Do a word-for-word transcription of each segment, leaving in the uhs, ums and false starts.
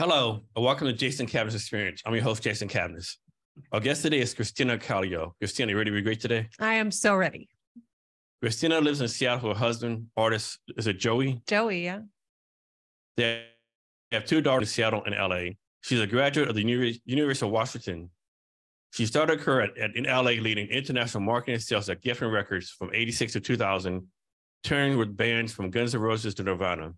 Hello, and welcome to Jason Cavness Experience. I'm your host, Jason Cavness. Our guest today is Christina Calio. Christina, you ready to be great today? I am so ready. Christina lives in Seattle with her husband, artist, is it Joey? Joey, yeah. They have two daughters in Seattle and L A. She's a graduate of the University of Washington. She started her career at, at, in L A leading international marketing and sales at Geffen Records from eighty-six to two thousand, touring with bands from Guns N' Roses to Nirvana.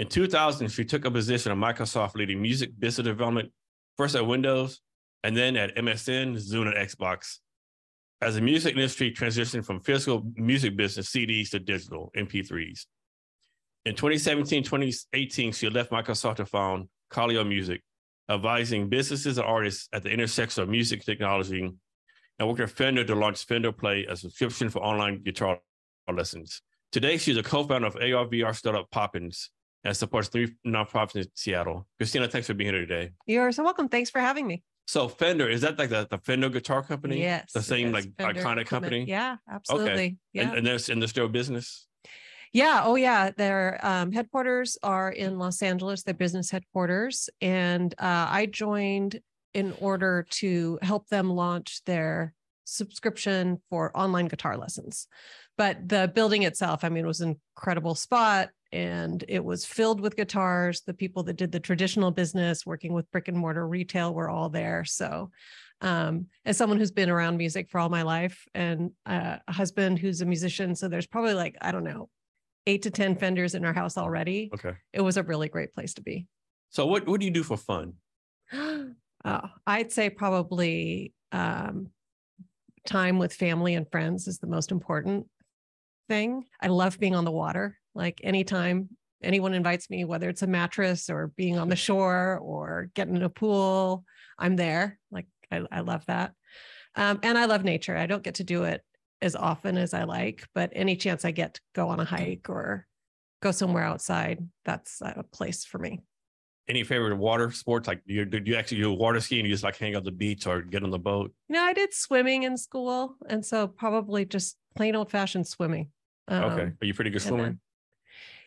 In two thousand, she took a position at Microsoft leading music business development, first at Windows, and then at M S N, Zune, and Xbox. As the music industry transitioned from physical music business, C Ds, to digital M P threes. In twenty seventeen, twenty eighteen, she left Microsoft to found Calio Music, advising businesses and artists at the intersection of music technology, and worked with Fender to launch Fender Play, a subscription for online guitar lessons. Today, she's a co-founder of A R V R startup Popins and supports three nonprofits in Seattle. Christina, thanks for being here today. You're so welcome. Thanks for having me. So Fender, is that like the, the Fender guitar company? Yes. The same like Fender iconic company? Yeah, absolutely. Okay. Yeah. And, and there's in the still business? Yeah. Oh, yeah. Their um, headquarters are in Los Angeles, their business headquarters. And uh, I joined in order to help them launch their subscription for online guitar lessons. But the building itself, I mean, was an incredible spot. And it was filled with guitars. The people that did the traditional business working with brick and mortar retail were all there. So um, as someone who's been around music for all my life and uh, a husband who's a musician, so there's probably like, I don't know, eight to ten Fenders in our house already. Okay. It was a really great place to be. So what, what do you do for fun? uh, I'd say probably um, time with family and friends is the most important thing. I love being on the water. Like anytime anyone invites me, whether it's a mattress or being on the shore or getting in a pool, I'm there. Like, I, I love that. Um, and I love nature. I don't get to do it as often as I like, but any chance I get to go on a hike or go somewhere outside, that's a place for me. Any favorite water sports? Like, do you, do you actually do water skiing? You just like hang out the beach or get on the boat? No, I did swimming in school. And so probably just plain old fashioned swimming. Um, okay. Are you pretty good swimmer? Then,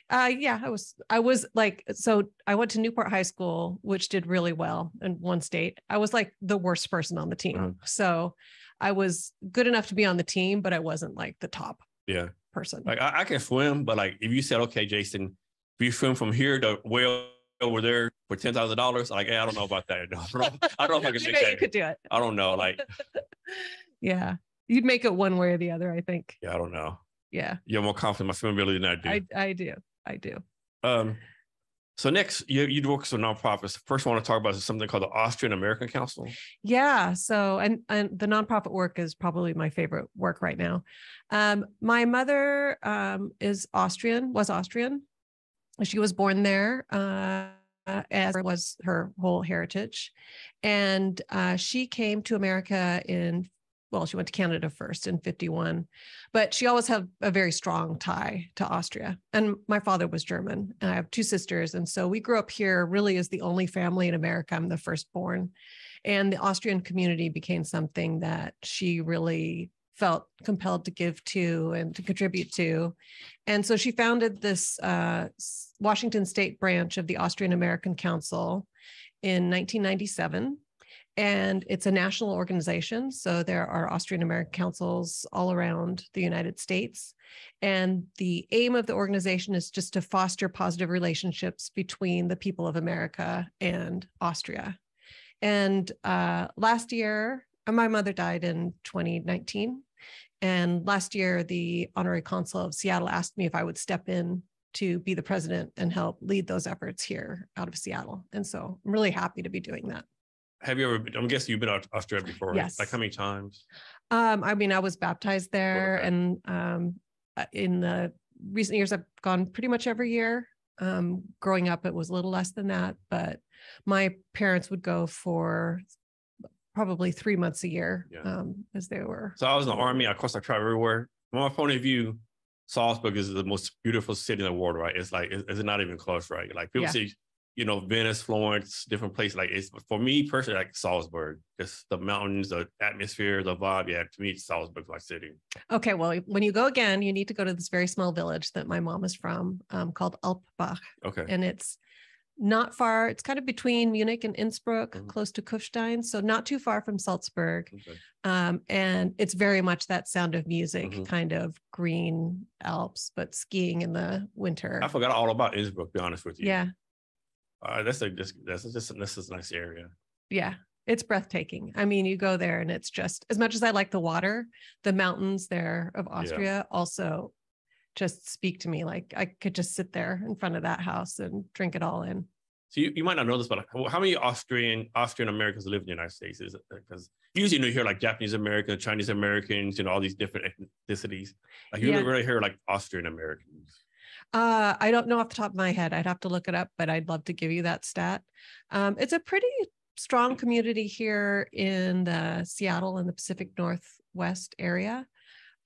Uh, yeah, I was, I was like, so I went to Newport High School, which did really well in one state. I was like the worst person on the team. Uh-huh. So I was good enough to be on the team, but I wasn't like the top yeah. person. Like I, I can swim, but like, if you said, okay, Jason, if you swim from here to where over there for ten thousand dollars, like, hey, I don't know about that. I don't know, I don't know if I can make that. You could do it. I don't know. Like, yeah, you'd make it one way or the other, I think. Yeah. I don't know. Yeah. You're more confident in my swimming ability than I do. I, I do. I do. Um, so next, you you work with nonprofits. First, I want to talk about is something called the Austrian American Council. Yeah. So, and and the nonprofit work is probably my favorite work right now. Um, my mother um, is Austrian. Was Austrian. She was born there, uh, as was her whole heritage, and uh, she came to America in. Well, she went to Canada first in fifty-one, but she always had a very strong tie to Austria. And my father was German, and I have two sisters. And so we grew up here really as the only family in America. I'm the firstborn. And the Austrian community became something that she really felt compelled to give to and to contribute to. And so she founded this uh, Washington State branch of the Austrian American Council in nineteen ninety-seven. And it's a national organization. So there are Austrian American councils all around the United States. And the aim of the organization is just to foster positive relationships between the people of America and Austria. And uh, last year, my mother died in twenty nineteen. And last year, the honorary consul of Seattle asked me if I would step in to be the president and help lead those efforts here out of Seattle. And so I'm really happy to be doing that. Have you ever, I'm guessing you've been to Australia before, yes. Like how many times? Um, I mean, I was baptized there, okay. And um, in the recent years, I've gone pretty much every year. Um, growing up, it was a little less than that, but my parents would go for probably three months a year yeah. um, as they were. So I was in the army, of course I traveled everywhere. From my point of view, Salzburg is the most beautiful city in the world, right? It's like, it's not even close, right? Like people yeah. see, you know, Venice, Florence, different places. Like it's for me personally, like Salzburg, just the mountains, the atmosphere, the vibe. Yeah, to me, Salzburg's my city. Okay, well, when you go again, you need to go to this very small village that my mom is from, um, called Alpbach. Okay, and it's not far. It's kind of between Munich and Innsbruck, mm-hmm. close to Kufstein. So not too far from Salzburg. Okay. Um, and it's very much that Sound of Music, mm-hmm. kind of green Alps, but skiing in the winter. I forgot all about Innsbruck, to be honest with you. Yeah. Uh, that's a, that's, that's just, this is a nice area. Yeah. It's breathtaking. I mean, you go there and it's just, as much as I like the water, the mountains there of Austria, yeah. also just speak to me. Like I could just sit there in front of that house and drink it all in. So you, you might not know this, but how many Austrian Austrian Americans live in the United States? Is it, because usually you hear like Japanese Americans, Chinese Americans, you know, all these different ethnicities. Like you yeah. don't really hear like Austrian Americans. Uh, I don't know off the top of my head. I'd have to look it up, but I'd love to give you that stat. Um, it's a pretty strong community here in the Seattle and the Pacific Northwest area.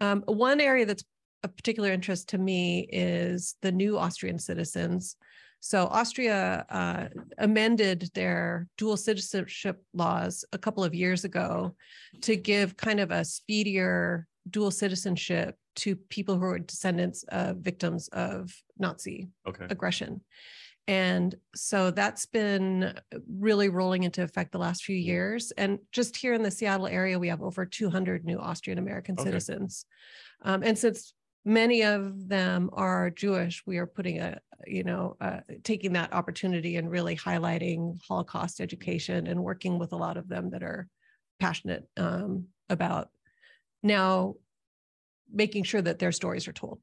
Um, one area that's of particular interest to me is the new Austrian citizens. So Austria uh, amended their dual citizenship laws a couple of years ago to give kind of a speedier dual citizenship to people who are descendants of victims of Nazi okay. aggression. And so that's been really rolling into effect the last few years. And just here in the Seattle area, we have over two hundred new Austrian American okay. citizens. Um, and since many of them are Jewish, we are putting a, you know, uh, taking that opportunity and really highlighting Holocaust education and working with a lot of them that are passionate um, about now making sure that their stories are told.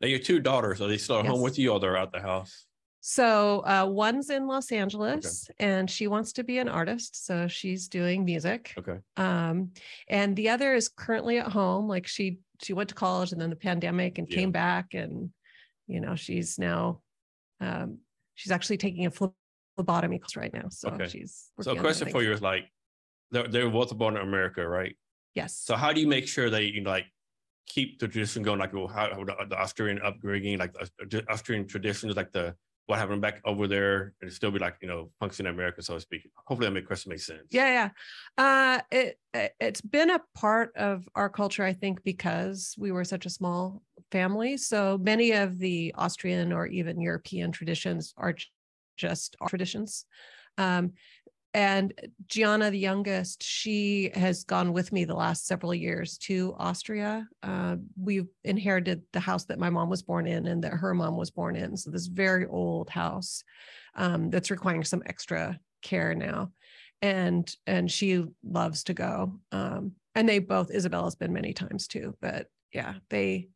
Now, your two daughters, are they still at yes. home with you or they're out the house? So uh, one's in Los Angeles okay. and she wants to be an artist. So she's doing music. Okay. Um, and the other is currently at home. Like she, she went to college and then the pandemic and yeah. came back and, you know, she's now, um, she's actually taking a phle- phlebotomy course right now. So okay. she's, so a question for you is like, they're, they're both born in America, right? Yes. So how do you make sure that you like, keep the tradition going? Like well, how, how the, the Austrian upbringing, like the Austrian traditions, like the, what happened back over there, and still be like, you know, function in America, so to speak. Hopefully that question makes sense. Yeah, yeah. Uh, it, it, it's been a part of our culture, I think, because we were such a small family. So many of the Austrian or even European traditions are just our traditions. Um, and Gianna, the youngest, she has gone with me the last several years to Austria. Uh, we've inherited the house that my mom was born in and that her mom was born in. So this very old house um, that's requiring some extra care now. And and she loves to go. Um, and they both, Isabella's been many times too, but yeah, they,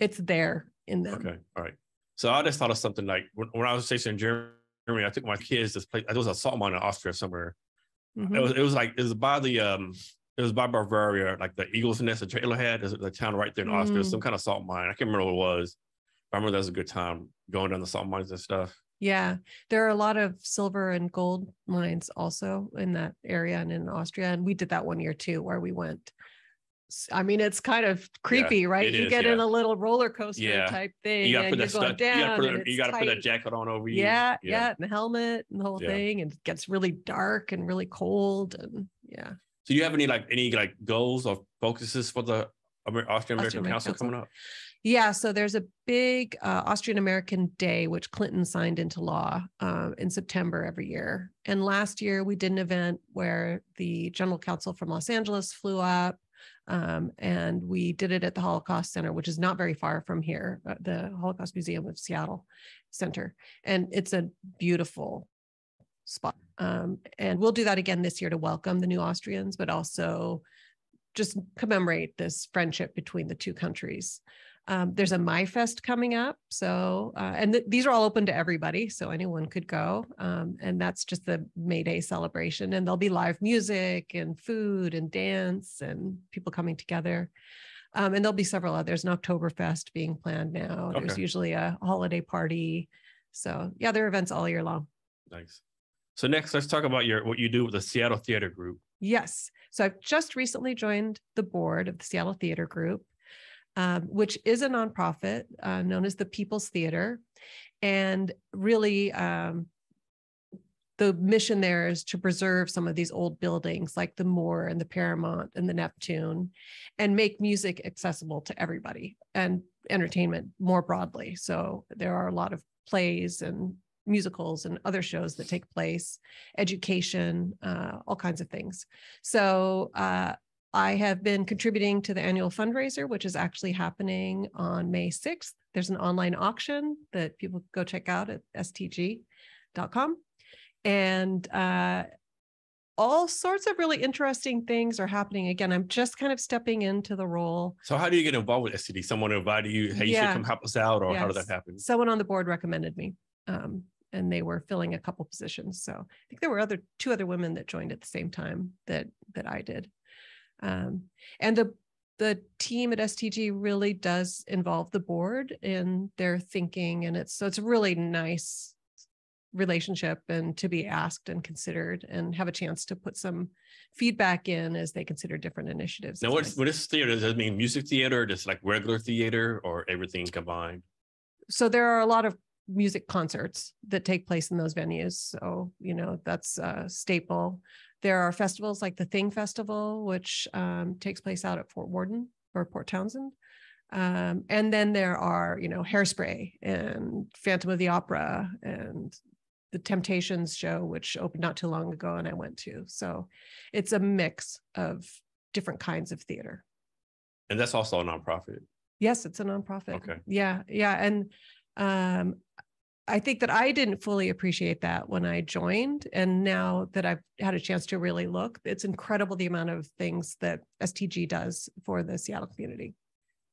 it's there in them. Okay, all right. So I just thought of something like when, when I was stationed in Germany, I took my kids to this place. There was a salt mine in Austria somewhere. Mm-hmm. It was it was like it was by the um it was by Bavaria, like the Eagle's Nest, the trailer had. There's a town right there in Austria, mm. some kind of salt mine. I can't remember what it was. But I remember that was a good time going down the salt mines and stuff. Yeah, there are a lot of silver and gold mines also in that area and in Austria. And we did that one year too, where we went. I mean, it's kind of creepy, yeah, right? You is, get yeah. in a little roller coaster yeah. type thing. You gotta, and put, you're going down, you gotta, put, and a, you gotta put that jacket on over you. Yeah, yeah, yeah, and the helmet and the whole yeah. thing. And it gets really dark and really cold. And yeah. So you have any like any like goals or focuses for the Amer- Austrian American Council coming up? Yeah, so there's a big uh, Austrian American Day, which Clinton signed into law uh, in September every year. And last year we did an event where the General Counsel from Los Angeles flew up. Um, and we did it at the Holocaust Center, which is not very far from here, uh, the Holocaust Museum of Seattle Center. And it's a beautiful spot. Um, and we'll do that again this year to welcome the new Austrians, but also just commemorate this friendship between the two countries. Um, there's a MyFest coming up. So, uh, and th- these are all open to everybody. So anyone could go. Um, and that's just the May Day celebration. And there'll be live music and food and dance and people coming together. Um, and there'll be several others. An Oktoberfest being planned now. Okay. There's usually a holiday party. So yeah, there are events all year long. Thanks. So next, let's talk about your what you do with the Seattle Theater Group. Yes. So I've just recently joined the board of the Seattle Theater Group. Um, which is a nonprofit uh, known as the People's Theater. And really, um, the mission there is to preserve some of these old buildings like the Moore and the Paramount and the Neptune and make music accessible to everybody and entertainment more broadly. So there are a lot of plays and musicals and other shows that take place, education, uh, all kinds of things. So uh, I have been contributing to the annual fundraiser, which is actually happening on May sixth. There's an online auction that people go check out at S T G dot com. And uh, all sorts of really interesting things are happening. Again, I'm just kind of stepping into the role. So how do you get involved with S T D? Someone invited you, hey, you yeah. should come help us out, or yes. how did that happen? Someone on the board recommended me. Um, and they were filling a couple positions. So I think there were other two other women that joined at the same time that that I did. Um, and the the team at S T G really does involve the board in their thinking. And it's so it's a really nice relationship, and to be asked and considered and have a chance to put some feedback in as they consider different initiatives. Now, what's, what is theater? Does that mean music theater, or just like regular theater, or everything combined? So there are a lot of music concerts that take place in those venues. So, you know, that's a staple. There are festivals like the Thing Festival, which um, takes place out at Fort Warden or Port Townsend. Um, and then there are, you know, Hairspray and Phantom of the Opera and the Temptations show, which opened not too long ago and I went to. So it's a mix of different kinds of theater. And that's also a nonprofit. Yes, it's a nonprofit. Okay. Yeah. Yeah. And um, I think that I didn't fully appreciate that when I joined. And now that I've had a chance to really look, it's incredible the amount of things that S T G does for the Seattle community.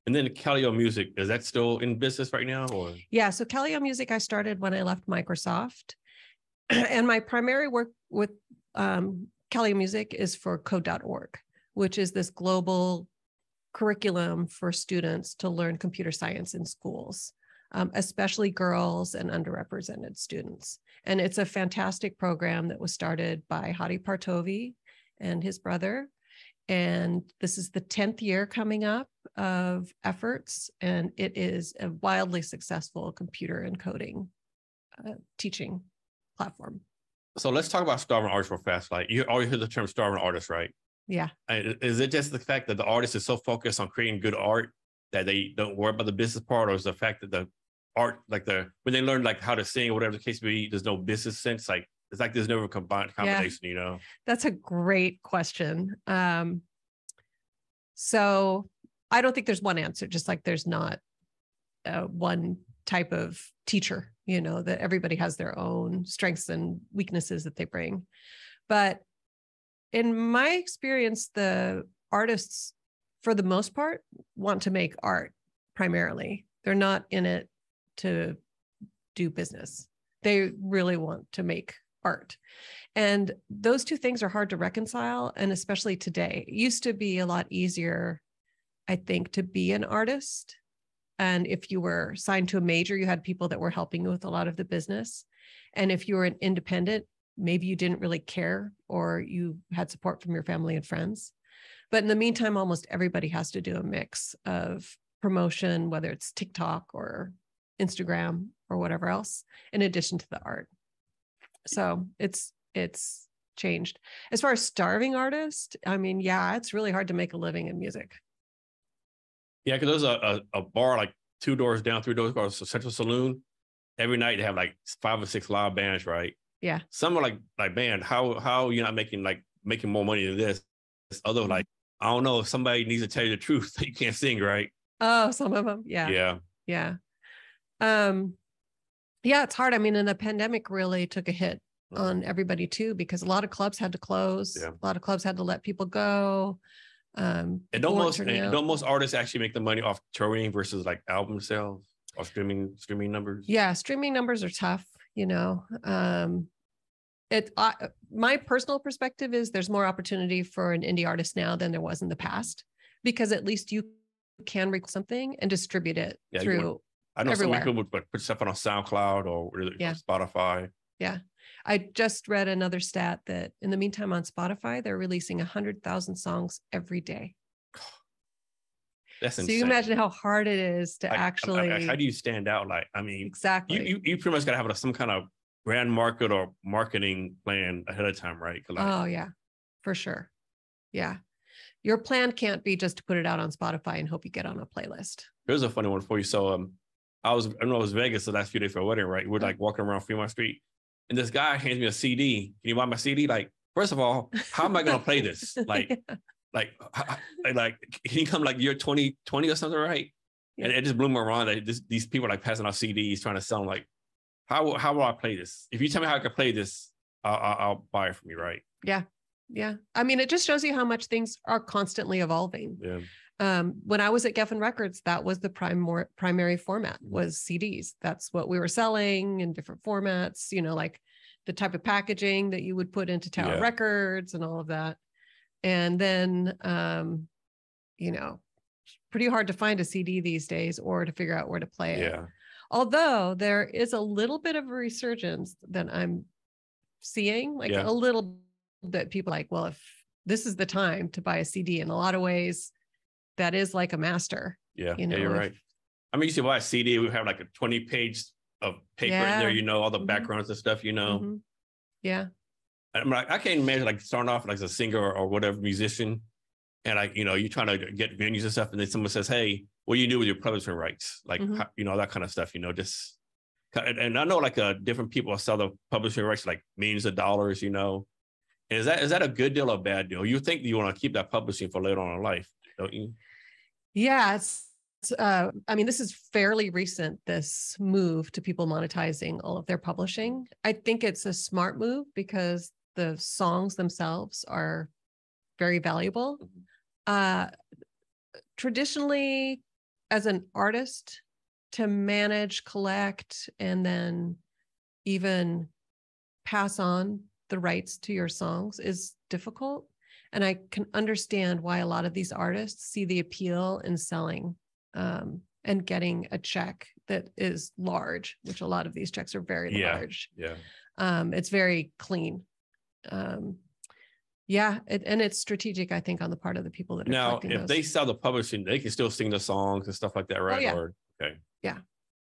And then Calio Music, is that still in business right now? Or? Yeah, so Calio Music I started when I left Microsoft. And my primary work with um, Calio Music is for code dot org, which is this global curriculum for students to learn computer science in schools. Um, especially girls and underrepresented students. And it's a fantastic program that was started by Hadi Partovi and his brother. And this is the tenth year coming up of efforts, and it is a wildly successful computer and coding uh, teaching platform. So let's talk about starving artists real fast. Like, you always hear the term starving artists, right? Yeah. Is it just the fact that the artist is so focused on creating good art that they don't worry about the business part, or is the fact that the art, like the, when they learn like how to sing or whatever the case may be, there's no business sense. Like, it's like, there's never a combined combination, yeah. you know? That's a great question. Um, so I don't think there's one answer, just like there's not uh, one type of teacher, you know, that everybody has their own strengths and weaknesses that they bring. But in my experience, the artists, for the most part, want to make art primarily. They're not in it to do business. They really want to make art. And those two things are hard to reconcile, and especially today. It used to be a lot easier, I think, to be an artist. And if you were signed to a major, you had people that were helping you with a lot of the business. And if you were an independent, maybe you didn't really care, or you had support from your family and friends. But in the meantime, almost everybody has to do a mix of promotion, whether it's TikTok or Instagram or whatever else, in addition to the art. So it's it's changed. As far as starving artists, I mean, yeah, it's really hard to make a living in music. Yeah, because there's a, a, a bar like two doors down, three doors, called Central Saloon. Every night they have like five or six live bands, right? Yeah. Some are like, like man, how, how are you not making, like, making more money than this? Other, like, I don't know if somebody needs to tell you the truth that you can't sing, right? Oh, some of them. Yeah. Yeah. Yeah. Um, yeah, it's hard. I mean, and the pandemic really took a hit on everybody too, because a lot of clubs had to close. Yeah. A lot of clubs had to let people go. Um, and don't most, and don't most artists actually make the money off touring versus like album sales or streaming, streaming numbers? Yeah. Streaming numbers are tough, you know. Um, It, uh, my personal perspective is there's more opportunity for an indie artist now than there was in the past, because at least you can record something and distribute it yeah, through would, I know everywhere. Some people would put stuff on SoundCloud or yeah. Spotify. Yeah. I just read another stat that in the meantime on Spotify, they're releasing one hundred thousand songs every day. That's insane. So you imagine how hard it is to I, actually... I, I, how do you stand out? Like, I mean... Exactly. You, you, you pretty much got to have some kind of brand market or marketing plan ahead of time, right? Like, oh yeah, for sure. Yeah. Your plan can't be just to put it out on Spotify and hope you get on a playlist. Here's a funny one for you. So um, I was, I know it was Vegas the last few days for a wedding, right? We're like walking around Fremont Street, and this guy hands me a C D. Can you buy my C D? Like, first of all, how am I going to play this? Like, yeah. like, like, like, can you come like year twenty twenty or something, right? Yeah. And it just blew me around that this, these people are like passing out C Ds trying to sell them. Like, how how will I play this? If you tell me how I can play this, I'll, I'll, I'll buy it from you, right? Yeah, yeah. I mean, it just shows you how much things are constantly evolving. Yeah. Um, when I was at Geffen Records, that was the primor- primary format was C Ds. That's what we were selling in different formats, you know, like the type of packaging that you would put into Tower yeah. Records and all of that. And then, um, you know, pretty hard to find a C D these days or to figure out where to play yeah. it. Although there is a little bit of a resurgence that I'm seeing, like yeah. a little bit people like, well, if this is the time to buy a C D in a lot of ways, that is like a master. Yeah, you know? yeah you're right. I mean, you see, why a C D, we have like a twenty page of paper yeah. in there, you know, all the mm-hmm. backgrounds and stuff, you know. Mm-hmm. Yeah. I'm like, I can't imagine like starting off like as a singer or, or whatever musician. And like, you know, you're trying to get venues and stuff. And then someone says, hey, what do you do with your publishing rights? Like, mm-hmm. how, you know, that kind of stuff, you know, just. And, and I know like uh, different people sell the publishing rights, like millions of dollars, you know. And is that is that a good deal or a bad deal? You think you want to keep that publishing for later on in life, don't you? Yeah, it's, it's, uh, I mean, this is fairly recent, this move to people monetizing all of their publishing. I think it's a smart move because the songs themselves are very valuable. Uh, traditionally, as an artist, to manage, collect, and then even pass on the rights to your songs is difficult. And I can understand why a lot of these artists see the appeal in selling um, and getting a check that is large, which a lot of these checks are very yeah, large. Yeah, um, it's very clean. Um, yeah, it, and it's strategic, I think, on the part of the people that are now. If those. They sell the publishing, they can still sing the songs and stuff like that, right? Oh, yeah. Or, okay. Yeah.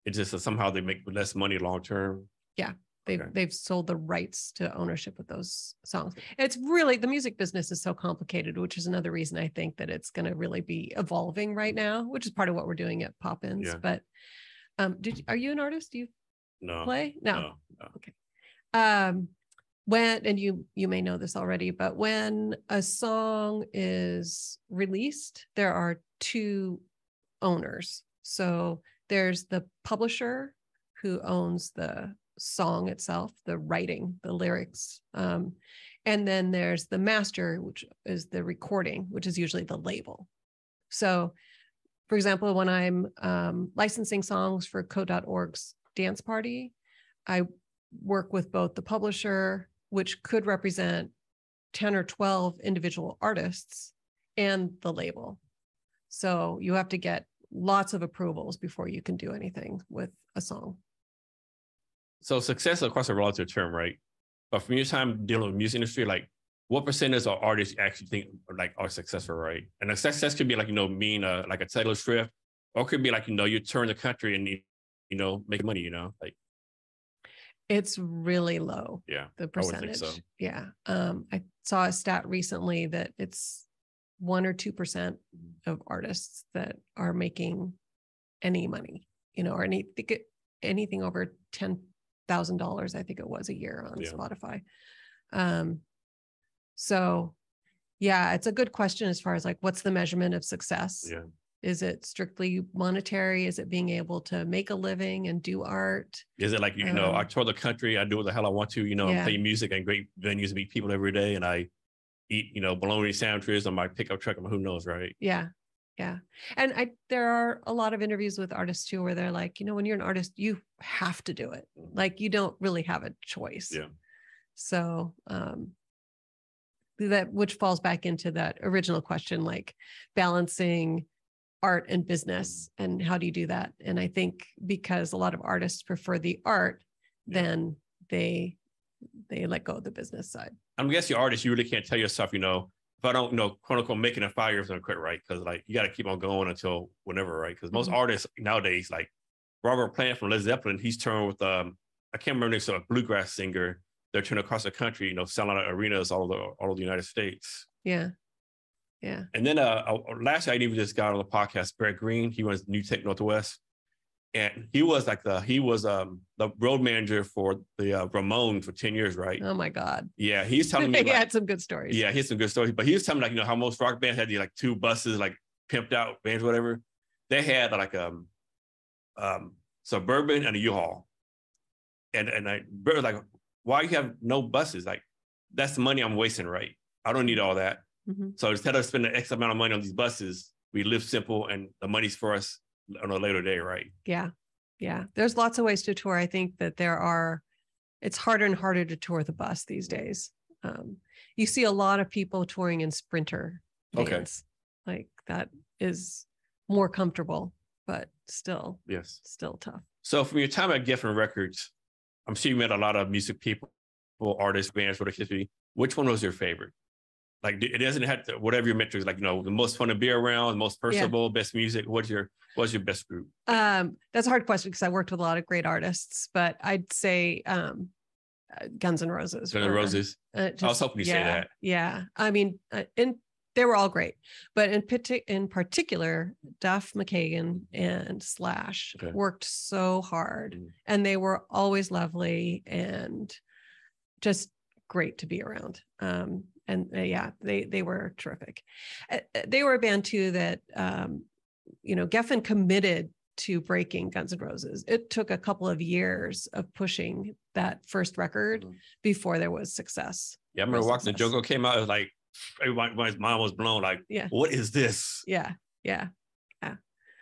It's just that somehow they make less money long term. Yeah. They've, okay. they've sold the rights to ownership of those songs. It's really, the music business is so complicated, which is another reason I think that it's going to really be evolving right now, which is part of what we're doing at Popins. Yeah. But um, did are you an artist? Do you no, play? No. no, no. Okay. Um, when, and you, you may know this already, but when a song is released, there are two owners. So there's the publisher who owns the song itself, the writing, the lyrics, um, and then there's the master, which is the recording, which is usually the label. So, for example, when I'm um, licensing songs for code dot org's dance party, I work with both the publisher, which could represent ten or twelve individual artists, and the label. So you have to get lots of approvals before you can do anything with a song. So success is, of course, a relative term, right? But from your time dealing with the music industry, like what percentage of artists actually think like are successful, right? And a success could be like, you know, being a, like a Taylor Swift, or it could be like, you know, you turn the country and, you know, make money, you know, like. It's really low. Yeah. The percentage. So. Yeah. Um, I saw a stat recently that it's one or two percent of artists that are making any money, you know, or any, anything over ten thousand dollars, I think it was, a year on yeah. Spotify. Um, so yeah, it's a good question as far as like, what's the measurement of success? Yeah. Is it strictly monetary? Is it being able to make a living and do art? Is it like, you um, know, I tour the country, I do what the hell I want to, you know, yeah. play music and great venues and meet people every day. And I eat, you know, bologna sandwiches on my pickup truck, and who knows, right? Yeah. Yeah. And I, there are a lot of interviews with artists too, where they're like, you know, when you're an artist, you have to do it. Like you don't really have a choice. Yeah. So, um, that, which falls back into that original question, like balancing art and business and how do you do that? And I think because a lot of artists prefer the art, yeah. then they, they let go of the business side. I'm guessing artists, you really can't tell yourself, you know, if I don't, you know, quote unquote, making a five years, I'm gonna quit, right? Because like you got to keep on going until whenever, right? Because most mm-hmm. artists nowadays, like Robert Plant from Led Zeppelin, he's touring with um, I can't remember, so a bluegrass singer. They're touring across the country, you know, selling out arenas all over the, all over the United States. Yeah, yeah. And then uh, last I even just got on the podcast, Brett Green. He runs New Tech Northwest, And he was like the, he was um, the road manager for the uh, Ramones for ten years, right? Oh my God. Yeah. He's telling me. He like, had some good stories. Yeah. He had some good stories, but he was telling me like, you know, how most rock bands had these like two buses, like pimped out bands, whatever. They had like a um, um, Suburban and a U-Haul. And, and I was like, why you have no buses? Like, that's the money I'm wasting, right? I don't need all that. Mm-hmm. So instead of spending X amount of money on these buses, we live simple and the money's for us on a later day, right? Yeah. Yeah. There's lots of ways to tour. I think that there are, it's harder and harder to tour the bus these days. Um, you see a lot of people touring in Sprinter vans. Okay. Like that is more comfortable, but still, yes, still tough. So from your time at Geffen Records, I'm sure you met a lot of music people, artists, bands, whatever it be. Which one was your favorite? Like, it doesn't have to, whatever your metrics, like, you know, the most fun to be around, the most personable, yeah. best music. What's your, what's your best group? Um, that's a hard question because I worked with a lot of great artists, but I'd say um, Guns N' Roses. Guns N' Roses. Uh, just, I was hoping you yeah, say that. Yeah. I mean, uh, and they were all great, but in, partic- in particular, Duff, McKagan, and Slash okay. worked so hard mm-hmm. and they were always lovely and just great to be around. Um, And uh, yeah, they they were terrific. Uh, they were a band too that, um, you know, Geffen committed to breaking Guns N' Roses. It took a couple of years of pushing that first record mm-hmm. before there was success. Yeah, I remember watching the Jogo came out. It was like everybody's mind was blown. Like, yeah. what is this? Yeah, yeah, yeah.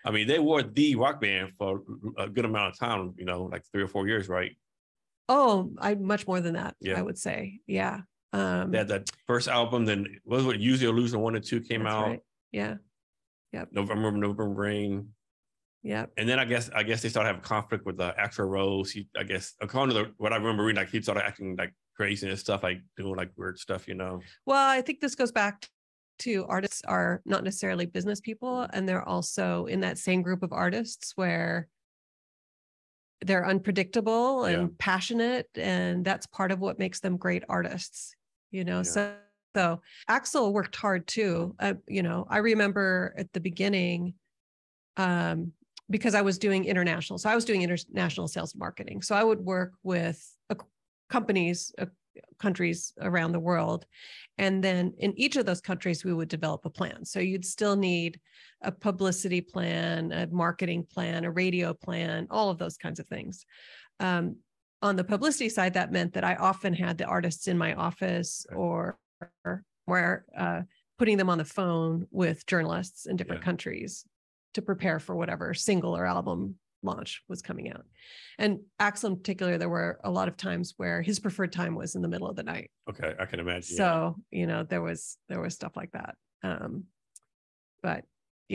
I mean, they were the rock band for a good amount of time. You know, like three or four years, right? Oh, I much more than that. Yeah. I would say, yeah. Um, they had that first album, then what was it? Use It or Lose It one and two came out. Right. Yeah. Yep. November, November Rain. Yeah. And then I guess I guess they started having conflict with uh, Axl Rose. He, I guess according to the, what I remember reading, like he started acting like crazy and stuff, like doing like weird stuff, you know. Well, I think this goes back to artists are not necessarily business people, and they're also in that same group of artists where they're unpredictable and yeah. passionate, and that's part of what makes them great artists. You know, yeah. so, so Axl worked hard too. Uh, you know, I remember at the beginning, um, because I was doing international, so I was doing international sales marketing. So I would work with uh, companies, uh, countries around the world. And then in each of those countries, we would develop a plan. So you'd still need a publicity plan, a marketing plan, a radio plan, all of those kinds of things. Um, On the publicity side, that meant that I often had the artists in my office or where uh, putting them on the phone with journalists in different yeah. countries to prepare for whatever single or album launch was coming out. And Axl in particular, there were a lot of times where his preferred time was in the middle of the night. Okay, I can imagine. So, you know, there was there was stuff like that. Um, but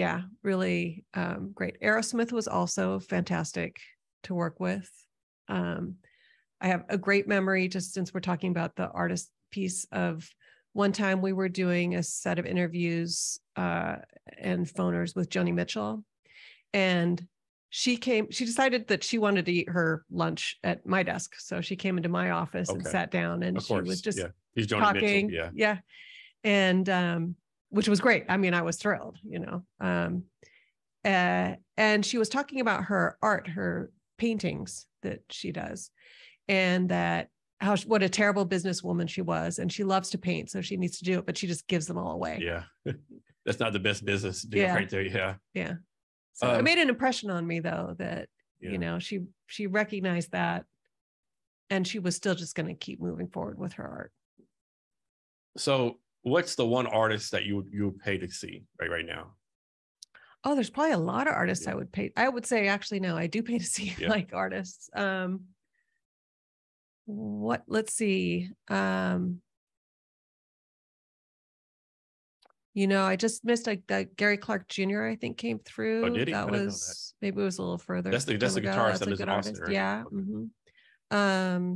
yeah, really um, great. Aerosmith was also fantastic to work with. Um, I have a great memory, just since we're talking about the artist piece, of one time we were doing a set of interviews uh, and phoners with Joni Mitchell, and she came, she decided that she wanted to eat her lunch at my desk. So she came into my office okay. and sat down, and of she course. was just yeah. He's Joni talking. Mitchell. Yeah. yeah. And, um, which was great. I mean, I was thrilled, you know, um, uh, and she was talking about her art, her paintings that she does, and that how what a terrible businesswoman she was, and she loves to paint, so she needs to do it, but she just gives them all away. Yeah, that's not the best business deal yeah. right there. Yeah, yeah. So um, it made an impression on me though that yeah. you know she she recognized that, and she was still just going to keep moving forward with her art. So, what's the one artist that you you pay to see right right now? Oh, there's probably a lot of artists yeah. I would pay. I would say, actually, no, I do pay to see yeah. like artists. Um, what, let's see. Um, you know, I just missed like that Gary Clark Junior I think came through. Oh, did he? That I was, that. maybe it was a little further. That's the, that's the guitarist that is in Austin, right? Yeah. Okay. Mm-hmm. Um,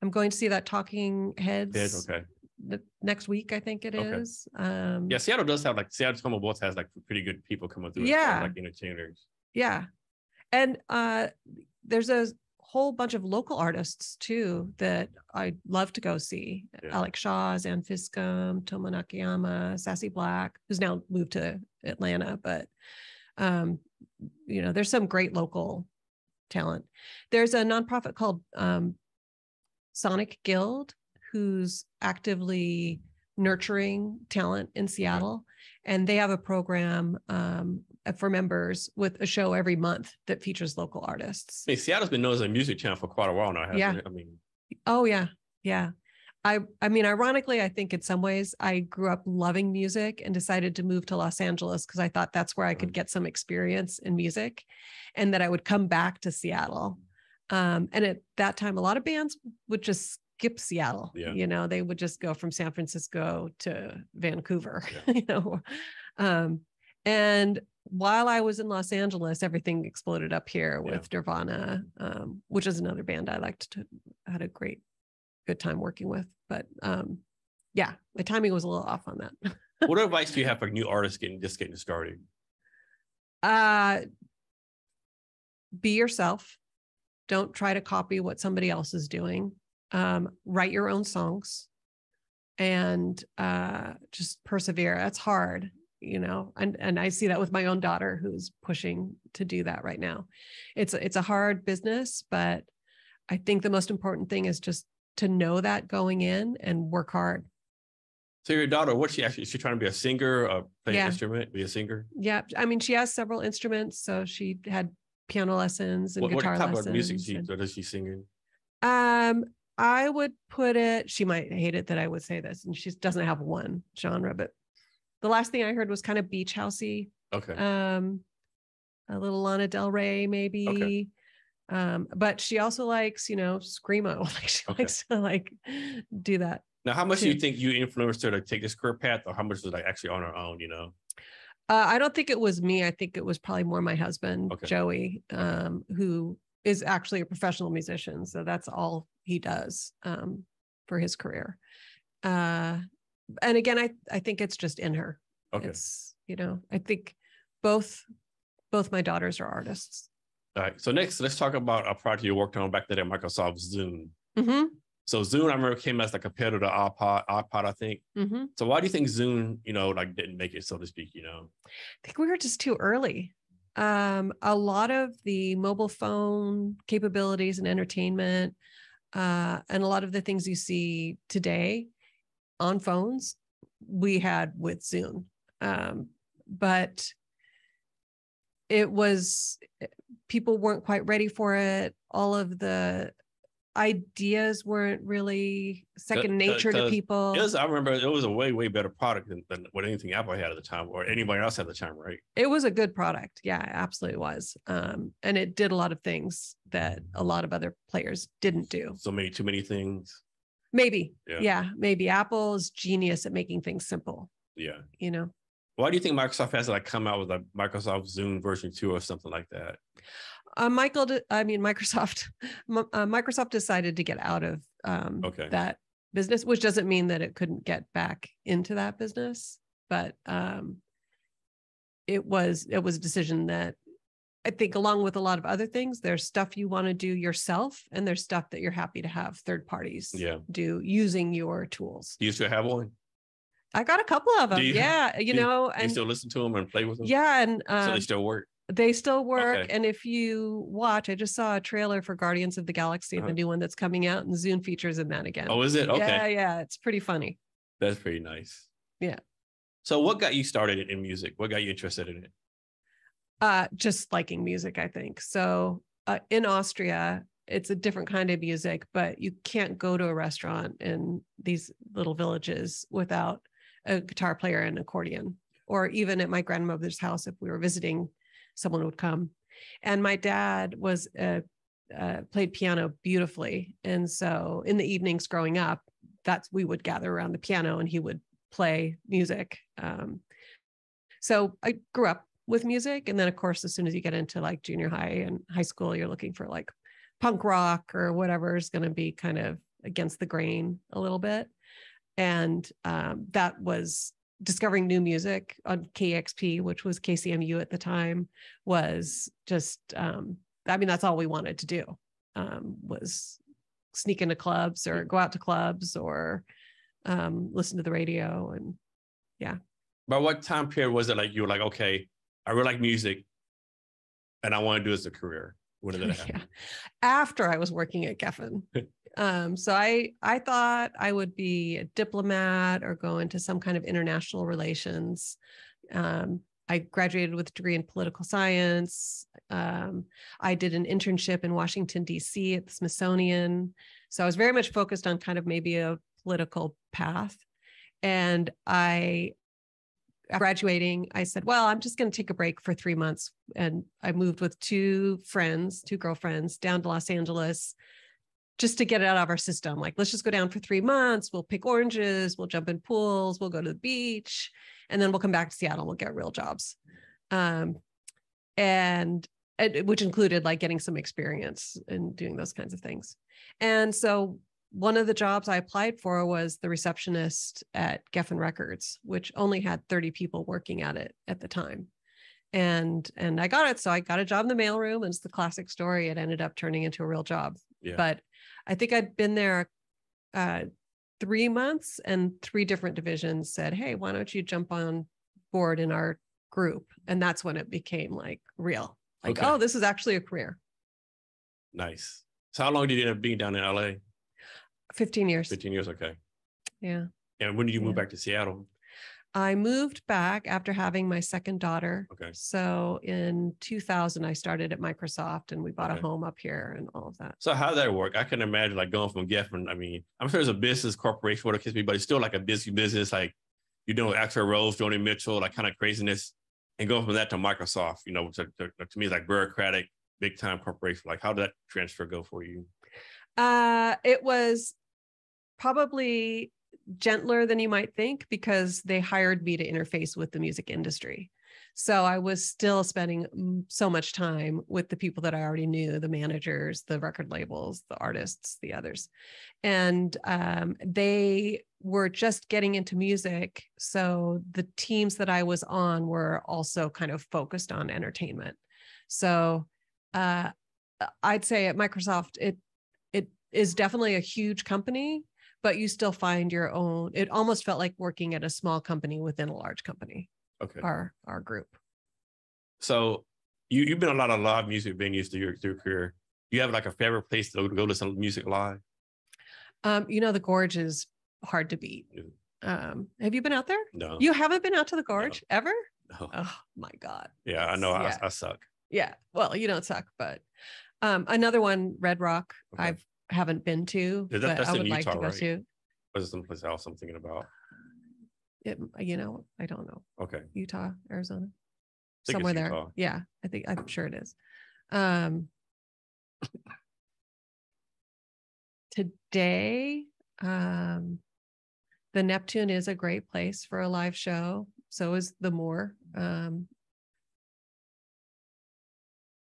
I'm going to see that Talking Heads. Heads okay. The next week, I think it okay. is. Um, yeah, Seattle does have like Seattle Commonwealth has like pretty good people coming through. Yeah, like entertainers. Yeah, and uh, there's a whole bunch of local artists too that I love to go see. Yeah. Alec Shaw, Zan Fiskum, Tomo Nakayama, Sassy Black, who's now moved to Atlanta, but um, you know, there's some great local talent. There's a nonprofit called um, Sonic Guild, who's actively nurturing talent in Seattle. And they have a program um, for members with a show every month that features local artists. I mean, Seattle's been known as a music town for quite a while now, hasn't yeah. it? I mean, oh, yeah. Yeah. I, I mean, ironically, I think in some ways I grew up loving music and decided to move to Los Angeles because I thought that's where I could get some experience in music and that I would come back to Seattle. Um, and at that time, a lot of bands would just skip Seattle. Yeah. You know, they would just go from San Francisco to Vancouver, yeah. you know. Um, and while I was in Los Angeles, everything exploded up here with yeah. Nirvana, um, which is another band I liked to, had a great good time working with, but um yeah, my timing was a little off on that. What advice do you have for new artists getting just getting started? Uh be yourself. Don't try to copy what somebody else is doing. Um write your own songs and uh just persevere. That's hard, you know, and and I see that with my own daughter who's pushing to do that right now. It's it's a hard business, but I think the most important thing is just to know that going in and work hard. So your daughter, what's she actually, is she trying to be a singer, or play yeah. an instrument, be a singer? Yeah. I mean, she has several instruments. So she had piano lessons and what, guitar what type lessons. What music she, and, or does she sing in? Um, I would put it, she might hate it that I would say this, and she doesn't have one genre, but the last thing I heard was kind of beach housey. Okay. Um, a little Lana Del Rey, maybe. Okay. Um, but she also likes, you know, screamo. Like she okay. likes to like do that. Now, how much too. do you think you influenced her to take this career path, or how much was like actually on her own? You know, uh, I don't think it was me. I think it was probably more my husband, okay. Joey, um, who is actually a professional musician. So that's all he does um, for his career. Uh, and again, I I think it's just in her. Okay, it's, you know, I think both both my daughters are artists. All right. So next, let's talk about a project you worked on back then at Microsoft, Zune. Mm-hmm. So Zune, I remember, came as like a competitor to iPod, iPod, I think. Mm-hmm. So why do you think Zune, you know, like didn't make it, so to speak, you know? I think we were just too early. Um, a lot of the mobile phone capabilities and entertainment uh, and a lot of the things you see today on phones, we had with Zune. Um, but it was... people weren't quite ready for it. All of the ideas weren't really second nature to people. Yes, I remember it was a way, way better product than, than what anything Apple had at the time or anybody else had at the time, right? It was a good product. Yeah, it absolutely was. Um, and it did a lot of things that a lot of other players didn't do. So many, too many things. Maybe. Yeah, yeah maybe. Apple's genius at making things simple. Yeah. You know? Why do you think Microsoft has like come out with a Microsoft Zune version two or something like that? Uh, Michael, I mean, Microsoft, uh, Microsoft decided to get out of um, okay. that business, which doesn't mean that it couldn't get back into that business, but um, it was it was a decision that I think, along with a lot of other things, there's stuff you want to do yourself, and there's stuff that you're happy to have third parties yeah. do using your tools. Do you still have one? I got a couple of them. You, yeah. You do, know, and you still listen to them and play with them. Yeah. And um, so they still work. They still work. Okay. And if you watch, I just saw a trailer for Guardians of the Galaxy, uh-huh. the new one that's coming out, and Zune features in that again. Oh, is it? Okay. Yeah. Yeah. It's pretty funny. That's pretty nice. Yeah. So what got you started in music? What got you interested in it? Uh, just liking music, I think. So uh, in Austria, it's a different kind of music, but you can't go to a restaurant in these little villages without a guitar player and accordion, or even at my grandmother's house, if we were visiting, someone would come. And my dad was uh, uh, played piano beautifully. And so in the evenings growing up, that's, we would gather around the piano and he would play music. Um, so I grew up with music. And then of course, as soon as you get into like junior high and high school, you're looking for like punk rock or whatever is going to be kind of against the grain a little bit. And um, that was discovering new music on K X P, which was K C M U at the time, was just, um, I mean, that's all we wanted to do, um, was sneak into clubs or go out to clubs or um, listen to the radio. And yeah. By what time period was it like you were like, okay, I really like music and I want to do it as a career. When did that happen? Yeah. After I was working at Geffen. um, so I, I thought I would be a diplomat or go into some kind of international relations. Um, I graduated with a degree in political science. Um, I did an internship in Washington, D C at the Smithsonian. So I was very much focused on kind of maybe a political path. And I, graduating, I said, well, I'm just going to take a break for three months. And I moved with two friends, two girlfriends down to Los Angeles just to get it out of our system. Like, let's just go down for three months. We'll pick oranges. We'll jump in pools. We'll go to the beach. And then we'll come back to Seattle. We'll get real jobs. Um, and it, which included like getting some experience and doing those kinds of things. And so one of the jobs I applied for was the receptionist at Geffen Records, which only had thirty people working at it at the time. And, and I got it. So I got a job in the mailroom, and it's the classic story. It ended up turning into a real job. Yeah. But I think I'd been there uh, three months and three different divisions said, hey, why don't you jump on board in our group? And that's when it became like real, like, okay. Oh, this is actually a career. Nice. So how long did you end up being down in L A? fifteen years. fifteen years. Okay. Yeah. And when did you yeah. move back to Seattle? I moved back after having my second daughter. Okay. So in two thousand, I started at Microsoft and we bought okay. a home up here and all of that. So how did that work? I can imagine like going from Geffen. I mean, I'm sure it's a business corporation, what it can be, but it's still like a busy business. Like you're doing with Axl Rose, Joni Mitchell, like kind of craziness, and going from that to Microsoft, you know, to, to, to me, it's like bureaucratic, big time corporation. Like how did that transfer go for you? Uh, it was probably gentler than you might think because they hired me to interface with the music industry. So I was still spending so much time with the people that I already knew, the managers, the record labels, the artists, the others. And um, they were just getting into music. So the teams that I was on were also kind of focused on entertainment. So uh, I'd say at Microsoft, it is definitely a huge company, but you still find your own. It almost felt like working at a small company within a large company. Okay. Our our group. So you you've been a lot of live music venues through your, through your career. Do you have like a favorite place to go to some music live? Um, you know, the Gorge is hard to beat. Yeah. Um, have you been out there? No. You haven't been out to the Gorge no. ever? No. Oh my God. Yeah, I know. Yeah. I, I suck. Yeah. Well, you don't suck, but um, another one, Red Rock. Okay. I've haven't been to, that, but I would Utah, like to go right? to. Was it someplace else I'm thinking about? It, you know, I don't know. Okay. Utah, Arizona, somewhere there. Utah. Yeah, I think I'm sure it is. Um, today, um, the Neptune is a great place for a live show. So is the Moore. Um,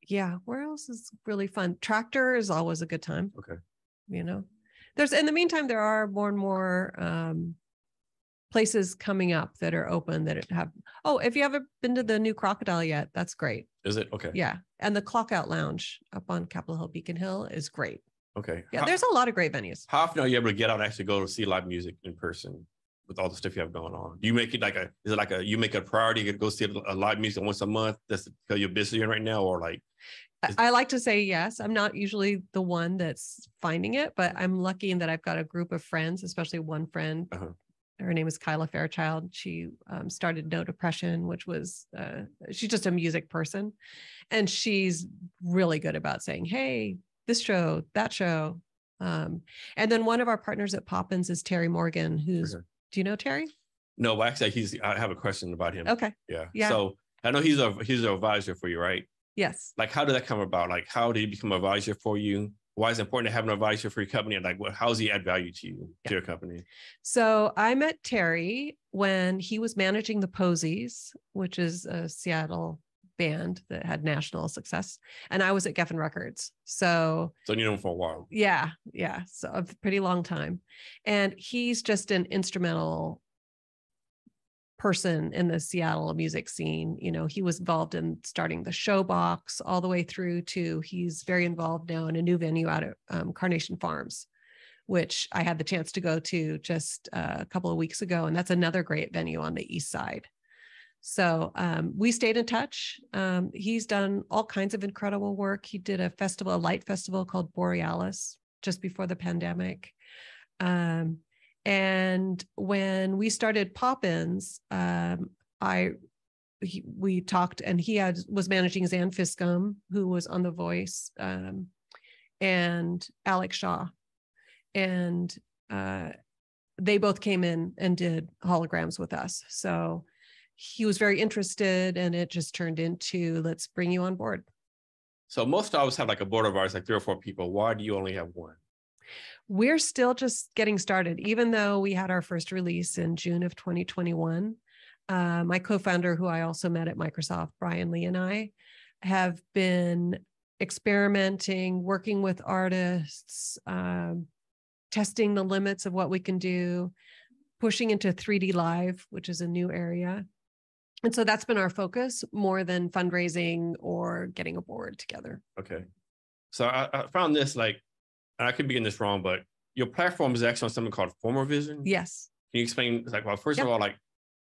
Yeah, where else is really fun? Tractor is always a good time. Okay. You know, there's, in the meantime, there are more and more um, places coming up that are open that have, oh, if you haven't been to the new Crocodile yet, that's great. Is it? Okay. Yeah. And the Clockout Lounge up on Capitol Hill, Beacon Hill is great. Okay. Yeah, how, there's a lot of great venues. How often are you able to get out and actually go to see live music in person with all the stuff you have going on? Do you make it like a, is it like a, you make a priority to go see a live music once a month? That's because you're busy right now or like? I like to say yes. I'm not usually the one that's finding it, but I'm lucky in that I've got a group of friends, especially one friend. Uh-huh. Her name is Kyla Fairchild. She um, started No Depression, which was, uh, she's just a music person. And she's really good about saying, hey, this show, that show. Um, and then one of our partners at Popins is Terry Morgan, who's, uh-huh. do you know Terry? No, but actually he's, I have a question about him. Okay. Yeah. Yeah. So I know he's a, he's an advisor for you, right? Yes. Like, how did that come about? Like, how did he become an advisor for you? Why is it important to have an advisor for your company? And like, what, how does he add value to you, yeah. to your company? So I met Terry when he was managing the Posies, which is a Seattle band that had national success. And I was at Geffen Records. So, so you know him for a while. Yeah. Yeah. So a pretty long time. And he's just an instrumental person in the Seattle music scene. You know, he was involved in starting the Showbox all the way through to, he's very involved now in a new venue out at um, Carnation Farms, which I had the chance to go to just uh, a couple of weeks ago. And that's another great venue on the East Side. So um, we stayed in touch. Um, he's done all kinds of incredible work. He did a festival, a light festival called Borealis just before the pandemic. Um, and when we started Popins, um, I, he, we talked and he had, was managing Zan Fiskum, who was on The Voice, um, and Alec Shaw. And uh, they both came in and did holograms with us. So he was very interested, and it just turned into, let's bring you on board. So most always have like a board of ours, like three or four people. Why do you only have one? We're still just getting started. Even though we had our first release in June of twenty twenty-one, uh, my co-founder, who I also met at Microsoft, Brian Lee, and I have been experimenting, working with artists, um, testing the limits of what we can do, pushing into three D Live, which is a new area. And so that's been our focus more than fundraising or getting a board together. Okay. So I, I found this, like, and I could be getting this wrong, but your platform is actually on something called FormaVision. Yes. Can you explain, like, well, first yep. of all, like,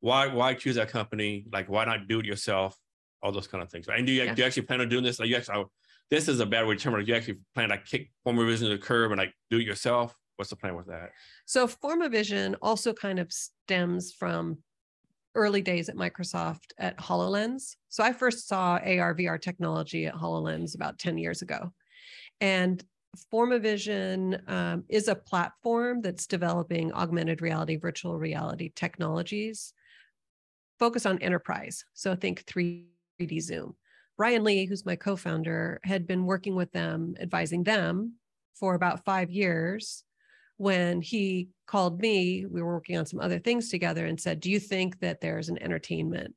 why why choose that company? Like, why not do it yourself? All those kind of things. And do you, yeah. do you actually plan on doing this? Like, you actually, I, this is a bad way to term it. You actually plan to like, kick FormaVision to the curb and like do it yourself? What's the plan with that? So FormaVision also kind of stems from early days at Microsoft at HoloLens. So I first saw A R V R technology at HoloLens about ten years ago. And FormaVision um, is a platform that's developing augmented reality, virtual reality technologies focused on enterprise. So think three D Zoom. Brian Lee, who's my co-founder, had been working with them, advising them for about five years. When he called me, we were working on some other things together, and said, do you think that there's an entertainment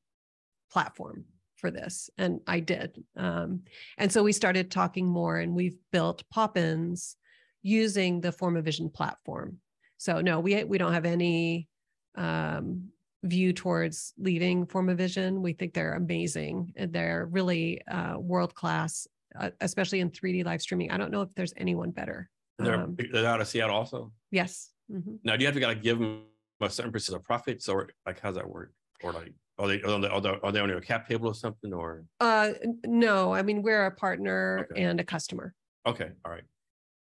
platform for this? And I did. Um, and so we started talking more, and we've built Popins using the FormaVision platform. So no, we, we don't have any um, view towards leaving FormaVision. We think they're amazing. And they're really uh, world-class, uh, especially in three D live streaming. I don't know if there's anyone better. They're, um, they're out of Seattle also? Yes. Mm-hmm. Now, do you have to gotta give them a certain percent of profits, or like, how's that work? Or like, are they, are they, are they, are they on a cap table or something, or? Uh, no, I mean, we're a partner okay. and a customer. Okay. All right.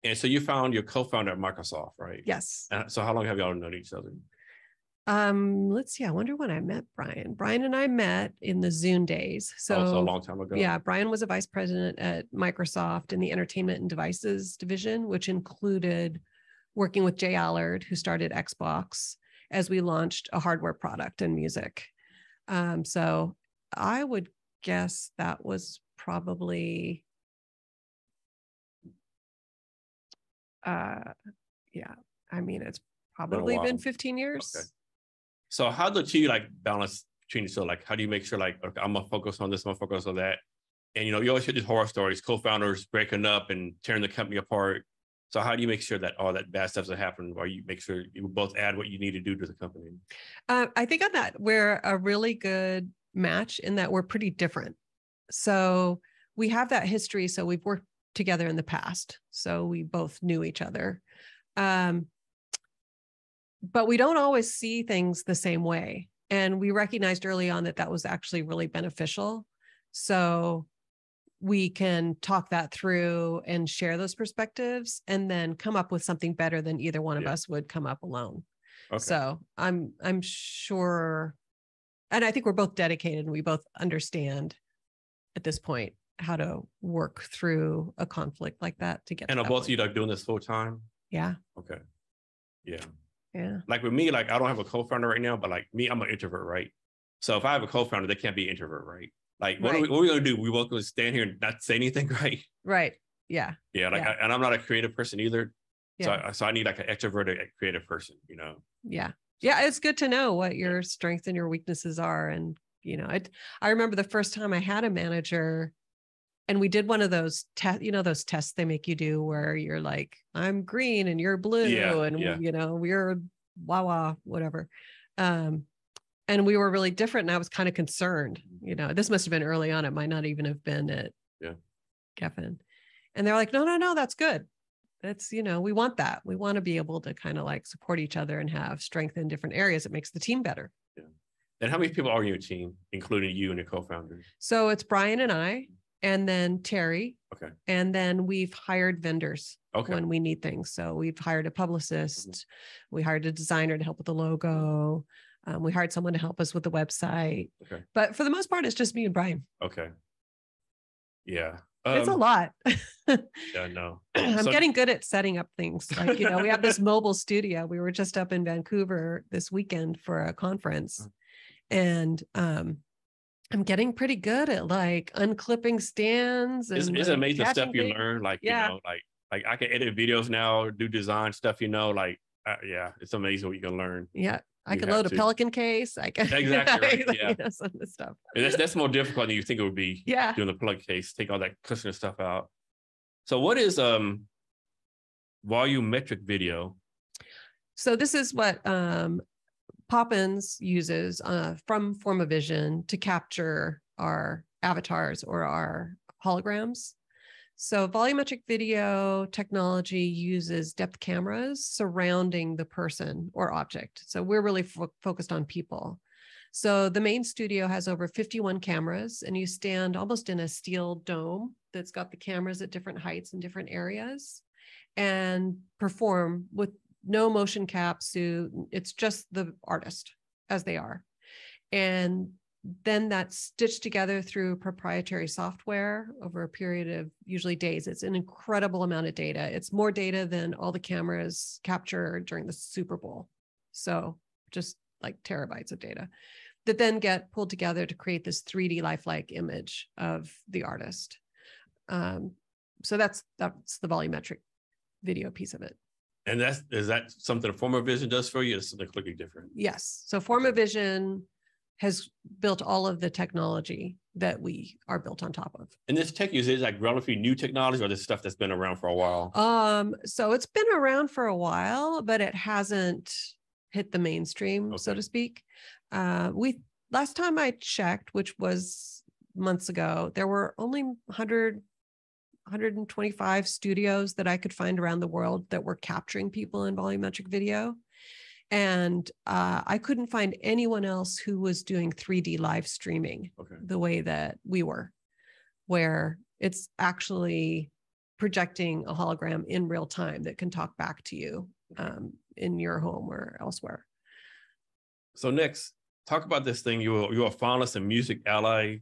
And so you found your co-founder at Microsoft, right? Yes. Uh, so how long have y'all known each other? Um, let's see. I wonder when I met Brian. Brian and I met in the Zune days. So, oh, so a long time ago. Yeah. Brian was a vice president at Microsoft in the entertainment and devices division, which included working with Jay Allard, who started Xbox, as we launched a hardware product and music. Um, so I would guess that was probably, uh, yeah, I mean, it's probably been, been fifteen years. Okay. So how do you like balance between yourself? Like, how do you make sure like, okay, I'm gonna focus on this, I'm gonna focus on that. And you know, you always hear these horror stories, co-founders breaking up and tearing the company apart. So how do you make sure that all that bad stuff doesn't happen, or you make sure you both add what you need to do to the company? Uh, I think on that, we're a really good match in that we're pretty different. So we have that history. So we've worked together in the past. So we both knew each other. Um, But we don't always see things the same way. And we recognized early on that that was actually really beneficial. So we can talk that through and share those perspectives, and then come up with something better than either one yeah. of us would come up alone. Okay. So I'm, I'm sure, and I think we're both dedicated, and we both understand at this point how to work through a conflict like that to get. And are both of you like doing this full time? Yeah. Okay. Yeah. Yeah. Like with me, like I don't have a co-founder right now, but like me, I'm an introvert, right? So if I have a co-founder, they can't be an introvert, right? Like what, right. Are, we, what are we gonna do? We won't go stand here and not say anything, right? Right. Yeah. Yeah. Like, yeah. I, and I'm not a creative person either. Yeah. So I, so I need like an extroverted creative person, you know? Yeah. Yeah. It's good to know what your yeah. strengths and your weaknesses are, and you know, I I remember the first time I had a manager, and we did one of those tests, you know, those tests they make you do where you're like, I'm green and you're blue yeah, and, yeah. you know, we're wah, wah, whatever. Um, and we were really different. And I was kind of concerned, you know, this must've been early on. It might not even have been at yeah. Geffen. And they're like, no, no, no, that's good. That's, you know, we want that. We want to be able to kind of like support each other and have strength in different areas. It makes the team better. Yeah. And how many people are on your team, including you and your co-founders? So it's Brian and I, and then Terry. Okay. And then we've hired vendors okay. when we need things. So we've hired a publicist. Mm-hmm. We hired a designer to help with the logo. Um, we hired someone to help us with the website. Okay. But for the most part, it's just me and Brian. Okay. Yeah. Um, it's a lot. Yeah, no. I'm so, getting good at setting up things. Like, you know, we have this mobile studio. We were just up in Vancouver this weekend for a conference. And um, I'm getting pretty good at like unclipping stands. And, it's, it's like, amazing stuff you things. learn. Like, yeah. you know, like, like I can edit videos now, do design stuff, you know, like, uh, yeah, it's amazing what you can learn. Yeah. I you can load to. a Pelican case. I can exactly right. like, yeah. you know, some of this stuff. And that's that's more difficult than you think it would be. Yeah. Doing the Pelican case, take all that customer stuff out. So what is um volumetric video? So this is what um Popins uses uh, from FormaVision to capture our avatars or our holograms. So volumetric video technology uses depth cameras surrounding the person or object. So we're really fo- focused on people. So the main studio has over fifty-one cameras, and you stand almost in a steel dome that's got the cameras at different heights in different areas and perform with no motion capsule. It's just the artist as they are. And then that's stitched together through proprietary software over a period of usually days. It's an incredible amount of data. It's more data than all the cameras captured during the Super Bowl. So just like terabytes of data that then get pulled together to create this three D lifelike image of the artist. Um, so that's that's the volumetric video piece of it. And that's is that something FormaVision does for you? It's something completely different. Yes. So FormaVision has built all of the technology that we are built on top of. And this tech is like relatively new technology, or this stuff that's been around for a while? Um, so it's been around for a while, but it hasn't hit the mainstream, okay. so to speak. Uh, we last time I checked, which was months ago, there were only one hundred, one hundred twenty-five studios that I could find around the world that were capturing people in volumetric video. And uh, I couldn't find anyone else who was doing three D live streaming okay. the way that we were, where it's actually projecting a hologram in real time that can talk back to you um, in your home or elsewhere. So next, talk about this thing. You were, you were a finalist in Music Ally,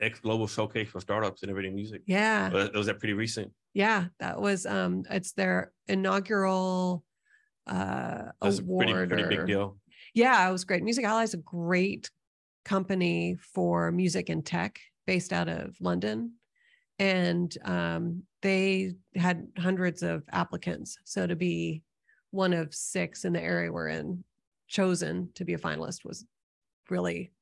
ex-global showcase for startups innovating music. Yeah. Was that, was that pretty recent? Yeah, that was, um, it's their inaugural uh That's award a pretty, pretty or, big deal. Yeah, it was great. Music Ally is a great company for music and tech based out of London, and um they had hundreds of applicants, so to be one of six in the area we're in chosen to be a finalist was really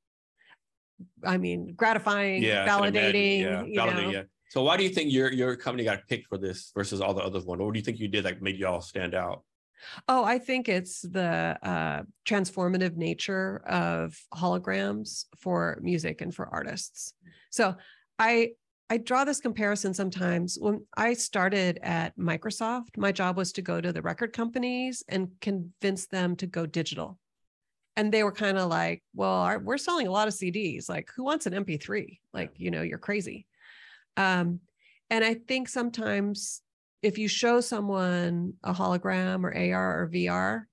I mean gratifying, yeah, validating, yeah. You validating know? Yeah. So why do you think your your company got picked for this versus all the others one? Or what do you think you did that made y'all stand out? Oh, I think it's the uh, transformative nature of holograms for music and for artists. So I I draw this comparison sometimes. When I started at Microsoft, my job was to go to the record companies and convince them to go digital. And they were kind of like, well, our, we're selling a lot of C Ds. Like, who wants an M P three? Like, you know, you're crazy. Um, and I think sometimes if you show someone a hologram or A R or V R,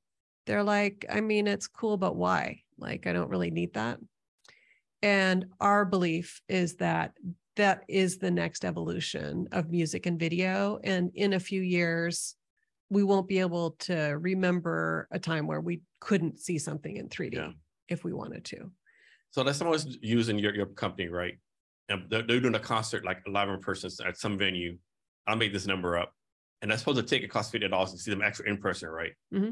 they're like, I mean, it's cool, but why? Like, I don't really need that. And our belief is that that is the next evolution of music and video. And in a few years, we won't be able to remember a time where we couldn't see something in three D yeah. if we wanted to. So that's almost using your, your company, right? They're, they're doing a concert, like live in person at some venue. I'll make this number up. And I suppose the ticket costs fifty dollars to see them actually in person, right? Mm-hmm.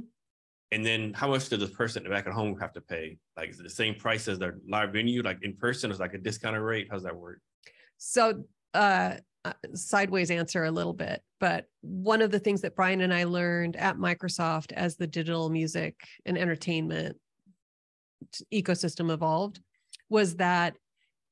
And then how much does the person back at home have to pay? Like, is it the same price as their live venue, like in person? Is like a discounted rate? How's that work? So uh, sideways answer a little bit, but one of the things that Brian and I learned at Microsoft as the digital music and entertainment ecosystem evolved was that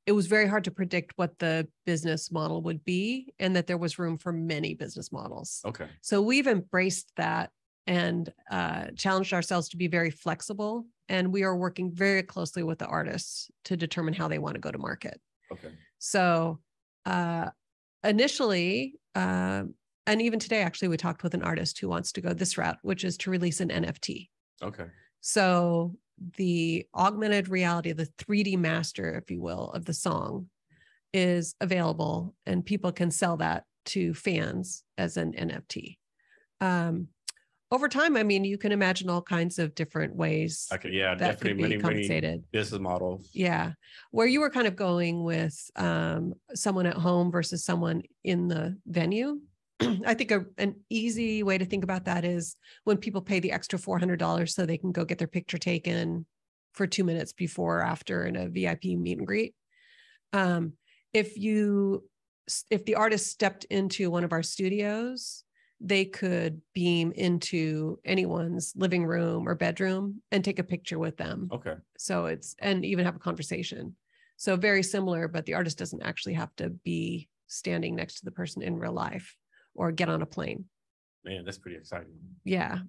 it was very hard to predict what the business model would be, and that there was room for many business models. Okay. So we've embraced that and uh, challenged ourselves to be very flexible and we are working very closely with the artists to determine how they want to go to market. Okay. So uh, initially, uh, and even today, actually, we talked with an artist who wants to go this route, which is to release an N F T. Okay. So the augmented reality, the three D master, if you will, of the song is available, and people can sell that to fans as an N F T. Um, over time, I mean, you can imagine all kinds of different ways. Okay, yeah, that definitely could be many, compensated. Many business models. Yeah, where you were kind of going with um, someone at home versus someone in the venue. I think a, an easy way to think about that is when people pay the extra four hundred dollars so they can go get their picture taken for two minutes before or after in a V I P meet and greet. Um, if you, if the artist stepped into one of our studios, they could beam into anyone's living room or bedroom and take a picture with them. Okay. So it's, and even have a conversation. So very similar, but the artist doesn't actually have to be standing next to the person in real life or get on a plane. Man, that's pretty exciting. Yeah.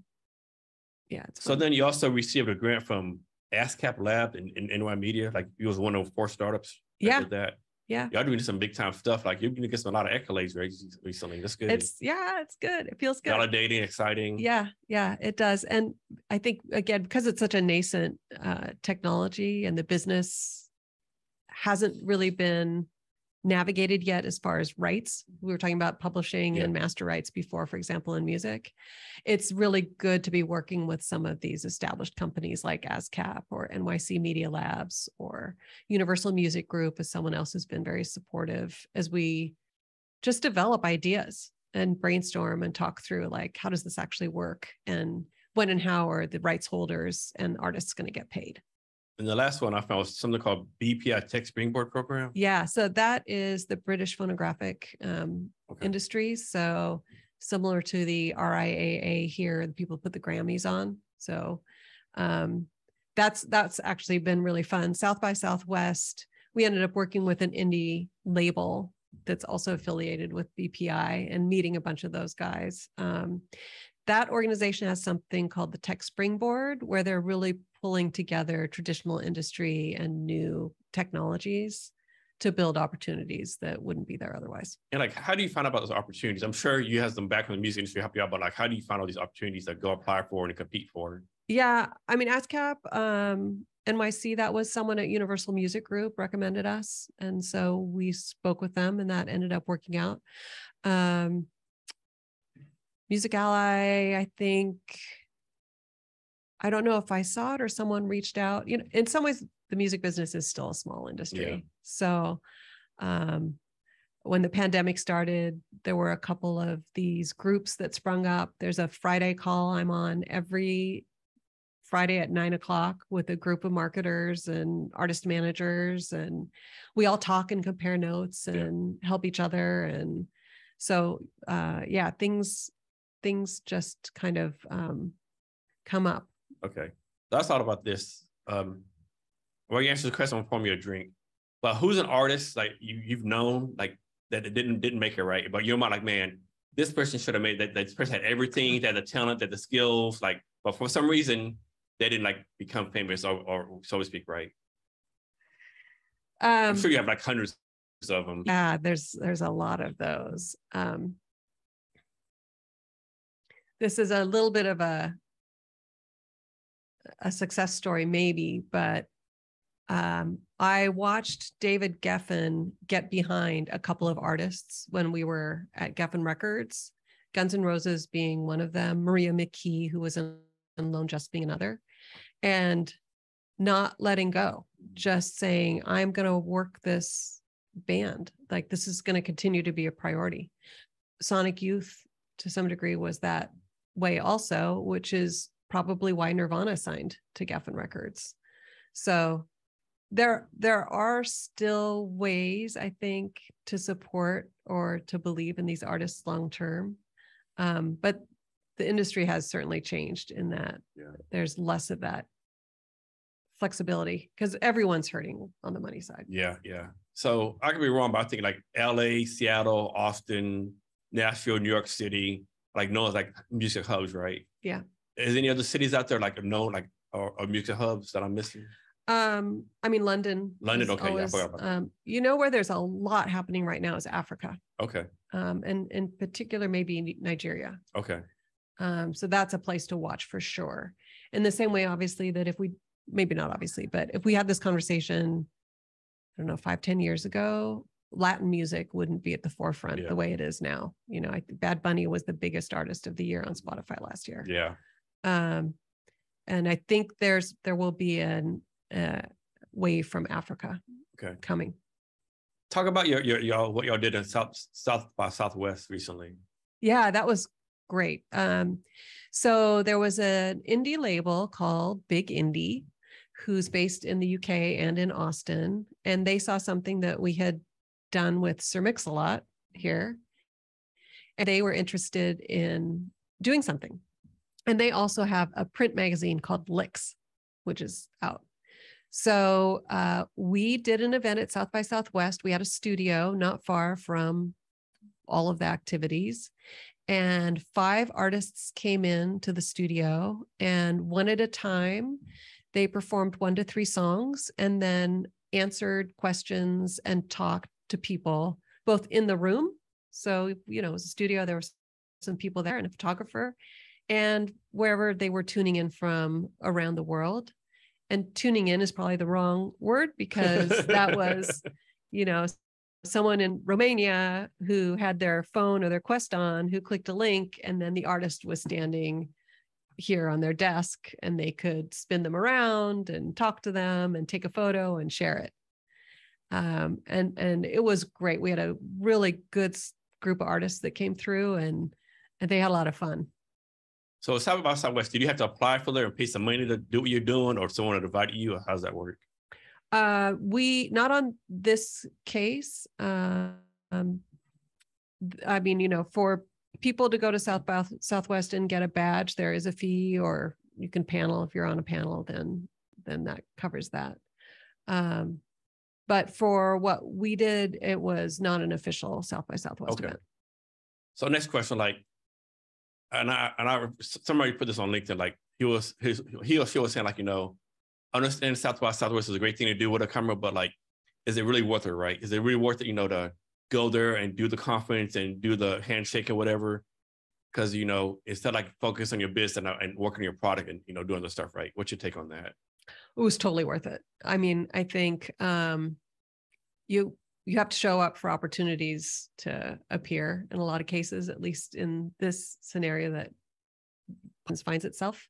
Yeah. So then you also received a grant from ASCAP Lab and, and N Y Media. Like you was one of four startups that yeah. did that. Yeah. Y'all doing some big time stuff. Like you're going to get some, a lot of accolades recently. That's good. It's yeah, it's good. It feels good. Validating, exciting. Yeah. Yeah, it does. And I think, again, because it's such a nascent uh, technology and the business hasn't really been navigated yet as far as rights. We were talking about publishing yeah. and master rights before, for example, in music. It's really good to be working with some of these established companies like ASCAP or N Y C Media Labs or Universal Music Group, as someone else who's been very supportive as we just develop ideas and brainstorm and talk through like, how does this actually work? And when and how are the rights holders and artists going to get paid? And the last one I found was something called B P I Tech Springboard program. Yeah. So that is the British phonographic um, okay. industry. So similar to the R I A A here, the people put the Grammys on. So um, that's, that's actually been really fun. South by Southwest, we ended up working with an indie label that's also affiliated with B P I and meeting a bunch of those guys. Um, that organization has something called the Tech Springboard, where they're really pulling together traditional industry and new technologies to build opportunities that wouldn't be there otherwise. And like, how do you find out about those opportunities? I'm sure you have some background in the music industry to help you out, but like, how do you find all these opportunities that go apply for and compete for? Yeah, I mean, ASCAP, um, N Y C, that was someone at Universal Music Group recommended us. And so we spoke with them and that ended up working out. Um, Music Ally, I think, I don't know if I saw it or someone reached out. You know, in some ways, the music business is still a small industry. Yeah. So um, when the pandemic started, there were a couple of these groups that sprung up. There's a Friday call I'm on every Friday at nine o'clock with a group of marketers and artist managers. And we all talk and compare notes and yeah. help each other. And so, uh, yeah, things, things just kind of um, come up. Okay, that's all about this. Um, well, you answered the question on Pour Me a Drink, but who's an artist like you, you've known like that it didn't didn't make it right, but you're like, man, this person should have made that. This person had everything, that the talent, that the skills, like, but for some reason they didn't like become famous or, or so to speak, right? Um, I'm sure you have like hundreds of them. Yeah, there's there's a lot of those. Um, this is a little bit of a. a success story maybe, but um, I watched David Geffen get behind a couple of artists when we were at Geffen Records, Guns N' Roses being one of them, Maria McKee, who was in Lone Just being another, and not letting go, just saying, I'm going to work this band. Like this is going to continue to be a priority. Sonic Youth to some degree was that way also, which is probably why Nirvana signed to Geffen Records. So there, there are still ways, I think, to support or to believe in these artists long-term. Um, but the industry has certainly changed in that yeah. there's less of that flexibility because everyone's hurting on the money side. Yeah, yeah. So I could be wrong, but I think like L A, Seattle, Austin, Nashville, New York City, like known as like music hubs, right? Yeah. Is any other cities out there like known like or, or music hubs that I'm missing? Um, I mean, London. London, okay, always, yeah. I forgot about that. Um, you know where there's a lot happening right now is Africa. Okay. Um, and in particular, maybe Nigeria. Okay. Um, so that's a place to watch for sure. In the same way, obviously, that if we, maybe not obviously, but if we had this conversation, I don't know, five, ten years ago, Latin music wouldn't be at the forefront yeah. the way it is now. You know, I think Bad Bunny was the biggest artist of the year on Spotify last year. Yeah. Um, and I think there's, there will be an, uh, wave from Africa okay. coming. Talk about your, your, your, what y'all did in South, South by Southwest recently. Yeah, that was great. Um, so there was an indie label called Big Indie, who's based in the U K and in Austin. And they saw something that we had done with Sir Mix-a-Lot here. And they were interested in doing something. And they also have a print magazine called Licks, which is out. So uh, we did an event at South by Southwest. We had a studio not far from all of the activities. And five artists came in to the studio, and one at a time, they performed one to three songs and then answered questions and talked to people both in the room. So, you know, it was a studio, there were some people there and a photographer, and wherever they were tuning in from around the world. And tuning in is probably the wrong word, because that was, you know, someone in Romania who had their phone or their Quest on, who clicked a link, and then the artist was standing here on their desk, and they could spin them around and talk to them and take a photo and share it. Um, and, and it was great. We had a really good group of artists that came through, and, and they had a lot of fun. So South by Southwest, did you have to apply for there and pay some money to do what you're doing, or someone invited you? Or how's that work? Uh, we, not on this case. Uh, um, I mean, you know, for people to go to South by Southwest and get a badge, there is a fee, or you can panel. If you're on a panel, then, then that covers that. Um, but for what we did, it was not an official South by Southwest okay. event. So next question, like, and I, and I, somebody put this on LinkedIn, like he was, his, he or she was saying, like, you know, I understand South by Southwest is a great thing to do with a camera, but like, is it really worth it, right? Is it really worth it, you know, to go there and do the conference and do the handshake and whatever? Because, you know, instead, like, focus on your business and, and working on your product and, you know, doing the stuff, right? What's your take on that? It was totally worth it. I mean, I think um, you, you have to show up for opportunities to appear in a lot of cases, at least in this scenario that finds itself.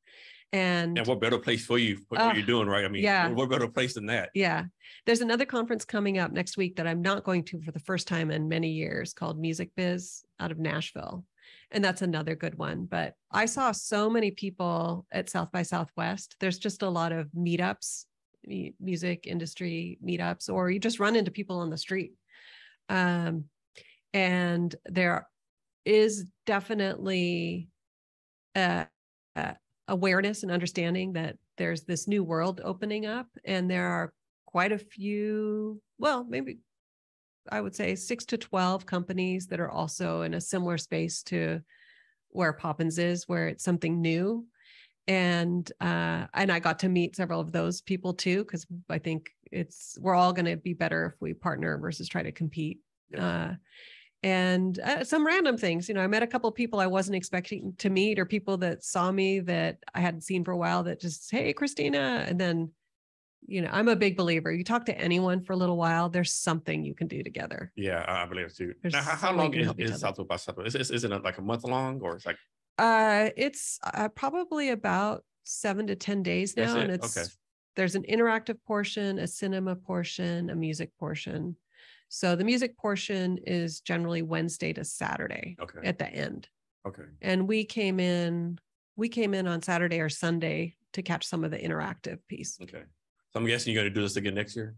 And, and what better place for you, for uh, what you're doing, right? I mean, yeah. what better place than that? Yeah. There's another conference coming up next week that I'm not going to for the first time in many years, called Music Biz out of Nashville. And that's another good one. But I saw so many people at South by Southwest. There's just a lot of meetups, music industry meetups, or you just run into people on the street. Um, and there is definitely a, a awareness and understanding that there's this new world opening up. And there are quite a few, well, maybe I would say six to twelve companies that are also in a similar space to where Popins is, where it's something new. And, uh, and I got to meet several of those people too, because I think it's, we're all going to be better if we partner versus try to compete. Yeah. Uh, and uh, some random things, you know, I met a couple of people I wasn't expecting to meet, or people that saw me that I hadn't seen for a while that just, hey, Christina. And then, you know, I'm a big believer. You talk to anyone for a little while, there's something you can do together. Yeah, I believe it too. There's now, how, how long is, is South by Southwest? Is, is it like a month long, or it's like? Uh, it's uh, probably about seven to ten days now, it? and it's okay. There's an interactive portion, a cinema portion, a music portion. So the music portion is generally Wednesday to Saturday okay. at the end. Okay. And we came in, we came in on Saturday or Sunday to catch some of the interactive piece. Okay. So I'm guessing you're going to do this again next year.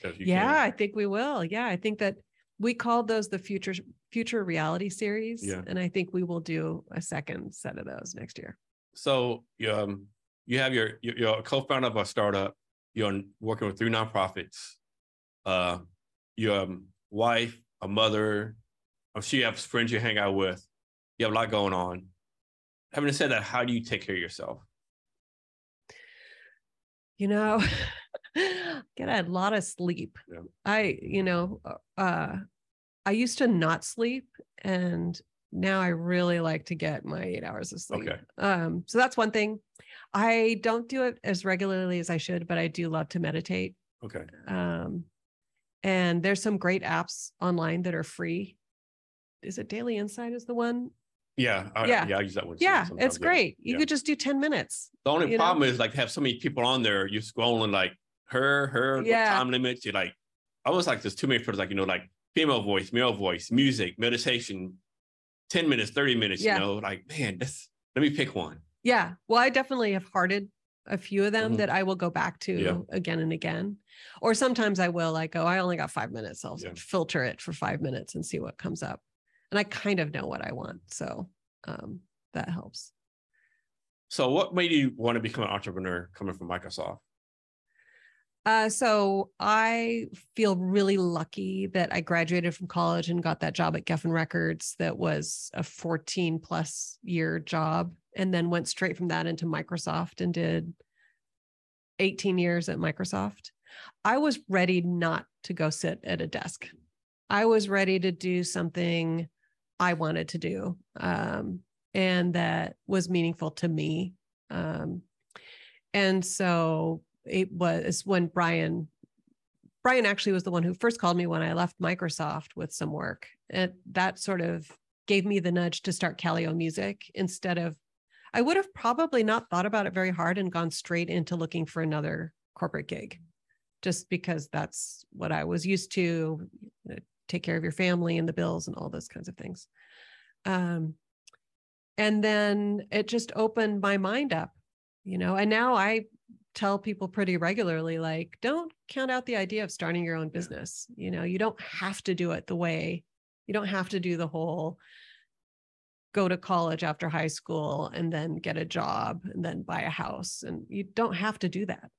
So if you yeah, can. I think we will. Yeah, I think that. We called those the future future reality series, yeah. and I think we will do a second set of those next year. So um, you have your you're a co-founder of a startup. You're working with three nonprofits. Uh, your um, wife, a mother. I'm sure you have friends you hang out with. You have a lot going on. Having said that, how do you take care of yourself? you know, get a lot of sleep. Yeah. I, you know, uh, I used to not sleep, and now I really like to get my eight hours of sleep. Okay. Um, so that's one thing. I don't do it as regularly as I should, but I do love to meditate. Okay. Um, and there's some great apps online that are free. Is it Daily Insight is the one? Yeah. I, yeah. Yeah. I use that one. Yeah. It's great. Yeah. You yeah. could just do ten minutes. The only problem know? is like have so many people on there. You're scrolling like her, her yeah. time limits. You're like, almost like there's too many people like, you know, like female voice, male voice, music, meditation, ten minutes, thirty minutes, yeah. you know, like, man, that's, let me pick one. Yeah. Well, I definitely have hearted a few of them mm-hmm. that I will go back to yeah. again and again. Or sometimes I will like, oh, I only got five minutes. I'll yeah. filter it for five minutes and see what comes up. And I kind of know what I want. So um, that helps. So what made you want to become an entrepreneur coming from Microsoft? Uh, so I feel really lucky that I graduated from college and got that job at Geffen Records. That was a fourteen plus year job. And then went straight from that into Microsoft and did eighteen years at Microsoft. I was ready not to go sit at a desk. I was ready to do something I wanted to do um, and that was meaningful to me. Um, and so it was when Brian, Brian actually was the one who first called me when I left Microsoft with some work. And that sort of gave me the nudge to start Calio Music instead of, I would have probably not thought about it very hard and gone straight into looking for another corporate gig, just because that's what I was used to, you know, take care of your family and the bills and all those kinds of things. Um, and then it just opened my mind up, you know, and now I tell people pretty regularly, like, don't count out the idea of starting your own business. You know, you don't have to do it the way, you don't have to do the whole go to college after high school and then get a job and then buy a house. And you don't have to do that.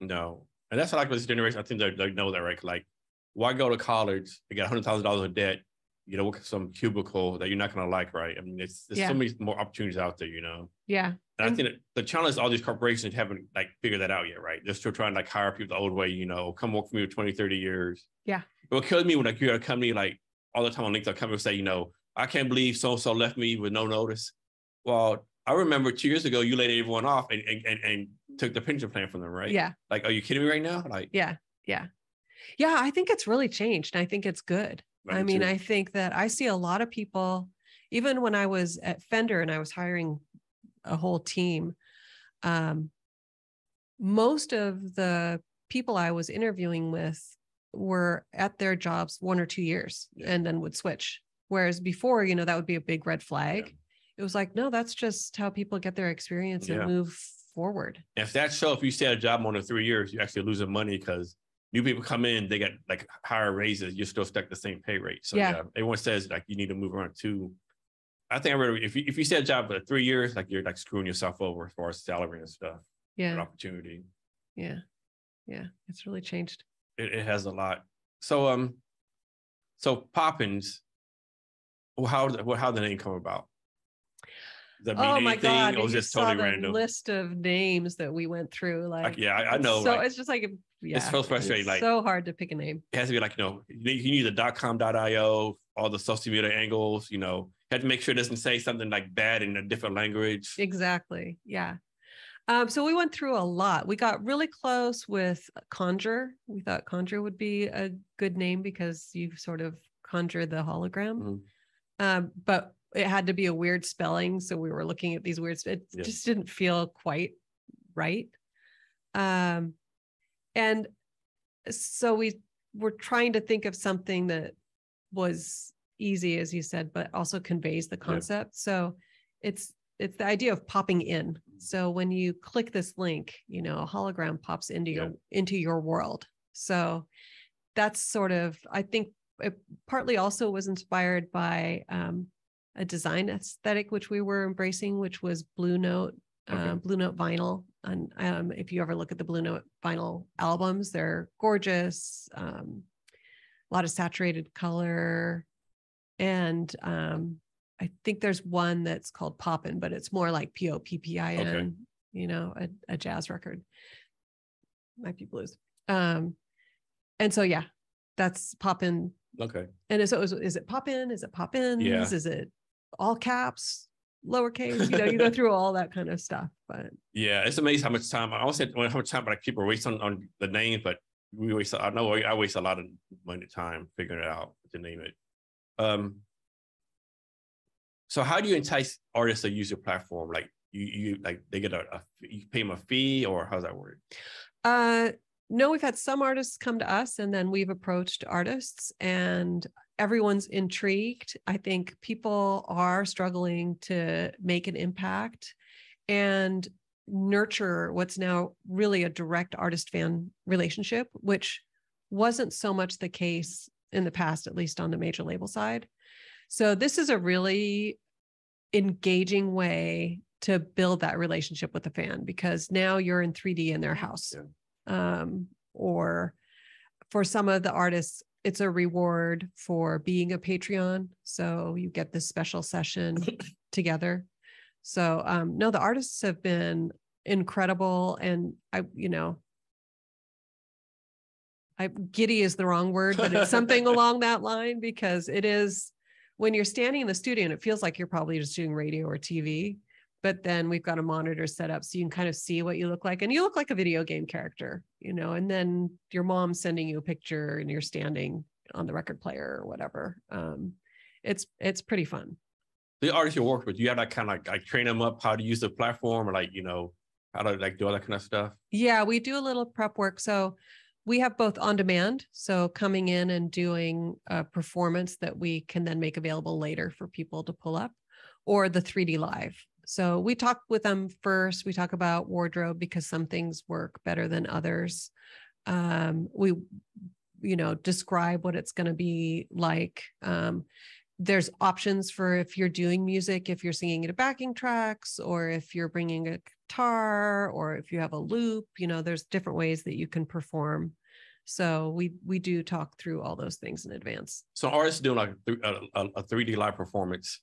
No. And that's what I like with this generation. I think they, they know that, right? Like, why go to college? They got one hundred thousand dollars of debt, you know, with some cubicle that you're not going to like, right? I mean, there's, there's yeah. so many more opportunities out there, you know? Yeah. And, and I think that the challenge is all these corporations haven't, like, figured that out yet, right? They're still trying to, like, hire people the old way, you know, come work for me for twenty, thirty years. Yeah. What kills me when, like, you're at a company, like, all the time on LinkedIn, companies say, you know, I can't believe so-and-so left me with no notice. Well, I remember two years ago, you laid everyone off and, and, and, and took the pension plan from them, right? Yeah. Like, are you kidding me right now? Like, yeah, yeah. Yeah, I think it's really changed. And I think it's good. Right, I mean, too. I think that I see a lot of people, even when I was at Fender and I was hiring a whole team, um, most of the people I was interviewing with were at their jobs one or two years yeah. and then would switch. Whereas before, you know, that would be a big red flag. Yeah. It was like, no, that's just how people get their experience yeah. and move forward. If that's so, if you stay at a job more than three years, you're actually losing money because new people come in, they got like higher raises, you're still stuck at the same pay rate. So yeah. yeah, everyone says like you need to move around too. I think I read if you if you stay at a job for three years, like you're like screwing yourself over as far as salary and stuff. Yeah. And opportunity. Yeah. Yeah. It's really changed. It, it has a lot. So um, so Popins. Well, how well, how did the name come about? Does that mean oh my anything, god! It was just totally the random. List of names that we went through, like, like yeah, I, I know. So like, it's just like yeah, it's so frustrating. It's like so hard to pick a name. It has to be like you know you need the dot com dot io, all the social media angles. You know, you have to make sure it doesn't say something like bad in a different language. Exactly. Yeah. Um, so we went through a lot. We got really close with Conjure. We thought Conjure would be a good name because you sort of conjure the hologram. Mm-hmm. Um, but it had to be a weird spelling. So we were looking at these weird, it yeah. just didn't feel quite right. Um, and so we were trying to think of something that was easy, as you said, but also conveys the concept. Yeah. So it's, it's the idea of popping in. So when you click this link, you know, a hologram pops into yeah. your, into your world. So that's sort of, I think, it partly also was inspired by um, a design aesthetic, which we were embracing, which was Blue Note, okay. uh, Blue Note vinyl. And um, if you ever look at the Blue Note vinyl albums, they're gorgeous, um, a lot of saturated color. And um, I think there's one that's called Poppin', but it's more like P O P P I N, okay. you know, a, a jazz record. might be blues. Um, and so, yeah, that's Popin. Okay. And so it was, is it Popin? Is it Popins? Yeah. Is it all caps, lowercase? You know, you go through all that kind of stuff. But yeah, it's amazing how much time. I always said how much time, but I keep wasting on, on the name. But we waste. I know I waste a lot of money time figuring it out to name it. Um. So how do you entice artists to use your platform? Like you, you like they get a, a you pay them a fee, or how's that work? Uh. No, we've had some artists come to us, and then we've approached artists, and everyone's intrigued. I think people are struggling to make an impact and nurture what's now really a direct artist-fan relationship, which wasn't so much the case in the past, at least on the major label side. So this is a really engaging way to build that relationship with the fan, because now you're in three D in their house. Yeah. Um, or for some of the artists, it's a reward for being a Patreon. So you get this special session together. So, um, no, the artists have been incredible. And I, you know, I giddy is the wrong word, but it's something along that line, because it is, when you're standing in the studio and it feels like you're probably just doing radio or T V. But then we've got a monitor set up so you can kind of see what you look like. And you look like a video game character, you know, and then your mom's sending you a picture and you're standing on the record player or whatever. Um, it's it's pretty fun. The artists you work with, you have that kind of like, like train them up how to use the platform, or like, you know, how to like do all that kind of stuff? Yeah, we do a little prep work. So we have both on demand, so coming in and doing a performance that we can then make available later for people to pull up, or the three D live. So we talk with them first. We talk about wardrobe, because some things work better than others. Um, we, you know, describe what it's going to be like. Um, there's options for if you're doing music, if you're singing to backing tracks, or if you're bringing a guitar, or if you have a loop, you know, there's different ways that you can perform. So we we do talk through all those things in advance. So artists doing like a, a, a three D live performance,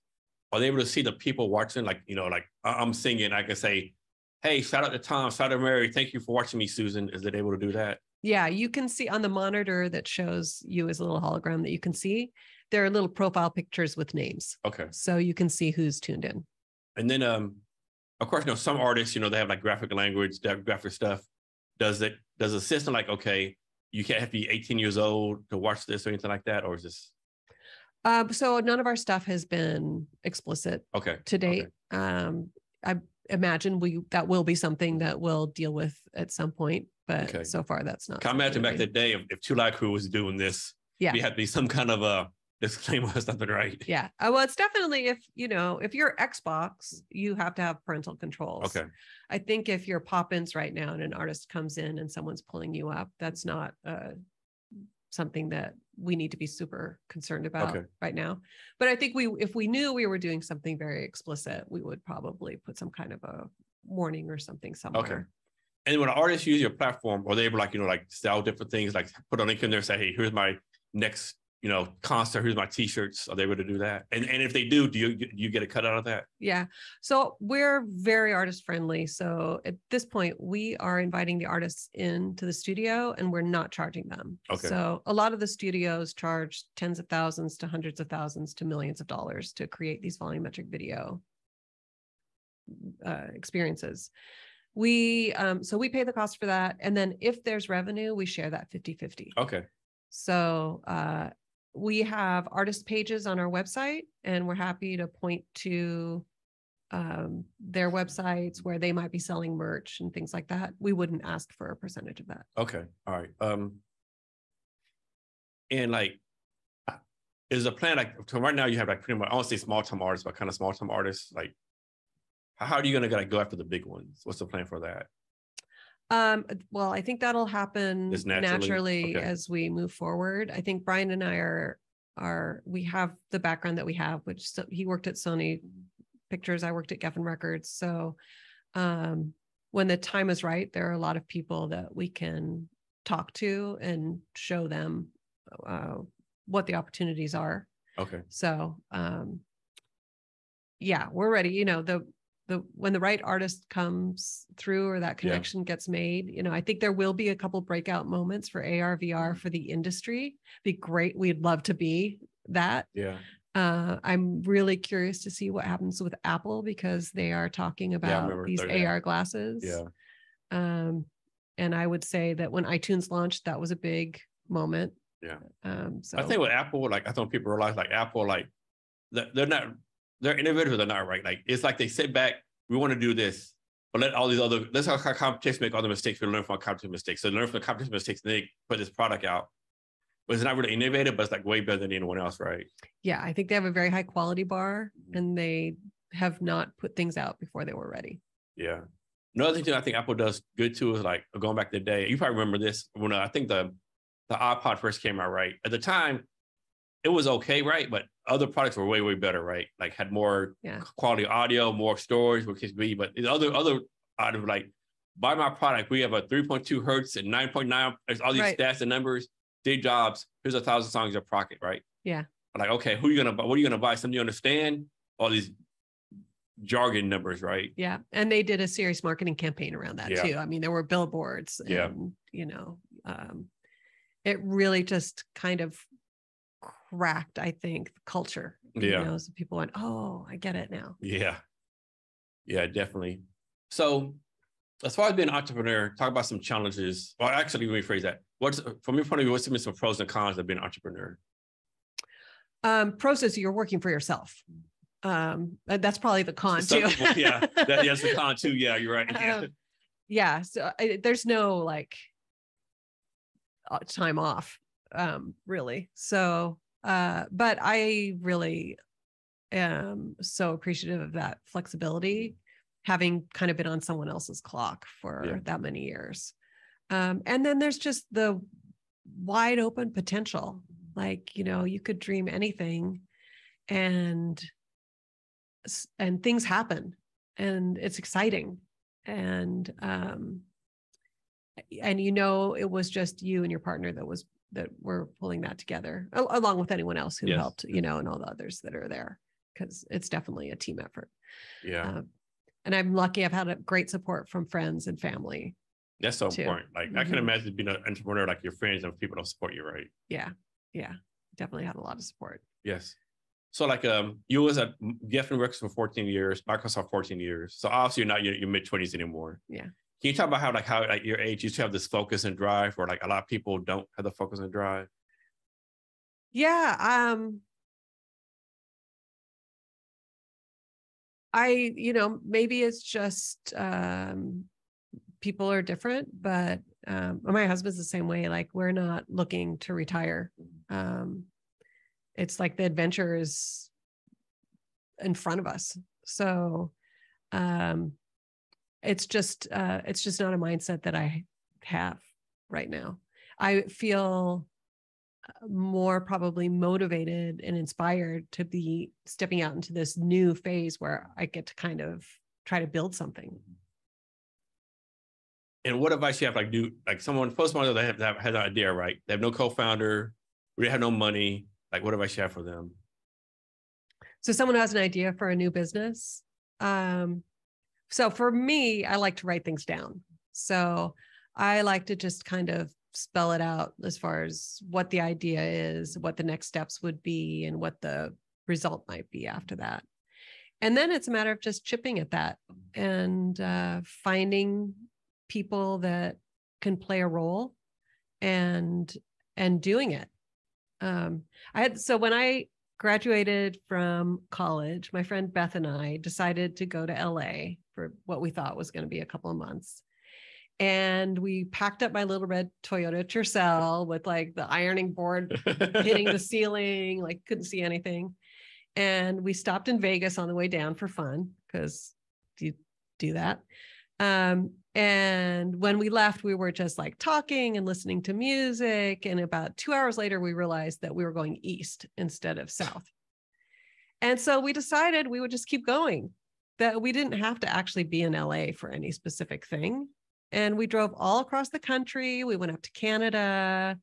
are they able to see the people watching? Like, you know, like I'm singing, I can say, hey, shout out to Tom, shout out to Mary. Thank you for watching me, Susan. Is it able to do that? Yeah, you can see on the monitor that shows you as a little hologram that you can see, there are little profile pictures with names. Okay. So you can see who's tuned in. And then, um, of course, you know, some artists, you know, they have like graphic language, they have graphic stuff. Does it, does the system like, okay, you can't have to be eighteen years old to watch this or anything like that? Or is this? Um, so none of our stuff has been explicit okay. to date. Okay. Um, I imagine we that will be something that we'll deal with at some point, but okay. so far that's not. Can I imagine back in the day if, if Two Live Crew was doing this? Yeah, we had to be some kind of a disclaimer or something, right? Yeah. Uh, well, it's definitely if you know if you're Xbox, you have to have parental controls. Okay. I think if you're Popins right now and an artist comes in and someone's pulling you up, that's not uh, something that we need to be super concerned about okay. right now. But I think we, if we knew we were doing something very explicit, we would probably put some kind of a warning or something somewhere. Okay. And when artists use your platform, are they able, like, you know, like sell different things, like put a link in there, say, hey, here's my next, you know, concert, here's my t-shirts. Are they able to do that? And and if they do, do you, do you get a cut out of that? Yeah. So we're very artist friendly. So at this point, we are inviting the artists into the studio and we're not charging them. Okay. So a lot of the studios charge tens of thousands to hundreds of thousands to millions of dollars to create these volumetric video uh, experiences. We, um, so we pay the cost for that. And then if there's revenue, we share that fifty fifty. Okay. So, uh, we have artist pages on our website, and we're happy to point to um, their websites where they might be selling merch and things like that. We wouldn't ask for a percentage of that. Okay. All right. Um, and like, is a plan like so right now you have like pretty much, I won't say small time artists, but kind of small time artists. Like, how are you going to like go after the big ones? What's the plan for that? Um, well, I think that'll happen Just naturally, naturally okay. as we move forward. I think Brian and I are, are, we have the background that we have, which so, he worked at Sony Pictures. I worked at Geffen Records. So, um, when the time is right, there are a lot of people that we can talk to and show them, uh, what the opportunities are. Okay. So, um, yeah, we're ready. You know, the, the when the right artist comes through or that connection yeah. gets made, you know, I think there will be a couple breakout moments for A R, V R for the industry. Be great. We'd love to be that. Yeah. Uh, I'm really curious to see what happens with Apple, because they are talking about yeah, these thirty A R glasses. Yeah. Um, and I would say that when iTunes launched, that was a big moment. Yeah. Um, so I think with Apple, like I don't people realize, like Apple, like they're not, they're innovative, they're not right. Like it's like they sit back, we want to do this, but let all these other, let's have competition make all the mistakes. We learn from our competition mistakes. So learn from the competition mistakes, and they put this product out. But it's not really innovative, but it's like way better than anyone else, right? Yeah, I think they have a very high quality bar, and they have not put things out before they were ready. Yeah. Another thing I think Apple does good too is like going back to the day, you probably remember this, when I think the the iPod first came out, right? At the time, it was okay, right? But other products were way, way better, right? Like had more yeah. quality audio, more storage, which could be, but the other, other out of like, buy my product, we have a three point two hertz and nine point nine, there's all these right. stats and numbers, Steve Jobs, here's a thousand songs in your pocket, right? Yeah. Like, okay, who are you going to buy? What are you going to buy? Something you understand? All these jargon numbers, right? Yeah. And they did a serious marketing campaign around that yeah. too. I mean, there were billboards and, yeah. you know, um, it really just kind of cracked, I think, the culture. Yeah. You know, so people went, oh, I get it now. Yeah. Yeah, definitely. So as far as being an entrepreneur, talk about some challenges. Well, actually, let me rephrase that. What's, from your point of view, what's some pros and cons of being an entrepreneur? Um, pros is you're working for yourself. Um, that's probably the con some too. People, yeah, that, that's the con too. Yeah, you're right. Yeah, um, yeah so I, there's no like time off, um, really. So, uh, but I really am so appreciative of that flexibility, having kind of been on someone else's clock for yeah. that many years. Um, and then there's just the wide open potential. Like, you know, you could dream anything and, and things happen and it's exciting. And, um, and, you know, it was just you and your partner that was, that were pulling that together along with anyone else who yes. helped, you know, and all the others that are there, because it's definitely a team effort. Yeah. Um, and I'm lucky I've had a great support from friends and family. That's so too. important. Like mm-hmm. I can imagine being an entrepreneur, like your friends and people don't support you, right? Yeah. Yeah. Definitely had a lot of support. Yes. So like um, you was at Geffen Records for fourteen years, Microsoft fourteen years. So obviously you're not your, your mid-twenties anymore. Yeah. Can you talk about how like how like your age used to have this focus and drive, or like a lot of people don't have the focus and drive? Yeah. Um I, you know, maybe it's just um people are different, but um, my husband's the same way. Like we're not looking to retire. Um, it's like the adventure is in front of us. So um, it's just, uh, it's just not a mindset that I have right now. I feel more probably motivated and inspired to be stepping out into this new phase where I get to kind of try to build something. And what advice you have, like, do like someone post model that have, that has an idea, right? They have no co-founder, we have no money. Like, what advice you have for them? So, someone has an idea for a new business. Um, so, for me, I like to write things down. So, I like to just kind of spell it out as far as what the idea is, what the next steps would be, and what the result might be after that. And then it's a matter of just chipping at that and uh, finding people that can play a role and and doing it. Um, I had so when I graduated from college, my friend Beth and I decided to go to L A for what we thought was going to be a couple of months. And we packed up my little red Toyota Tercel with like the ironing board hitting the ceiling, like couldn't see anything. And we stopped in Vegas on the way down for fun, because you do that. Um, and when we left, we were just like talking and listening to music. And about two hours later, we realized that we were going east instead of south. And so we decided we would just keep going, that we didn't have to actually be in L A for any specific thing. And we drove all across the country. We went up to Canada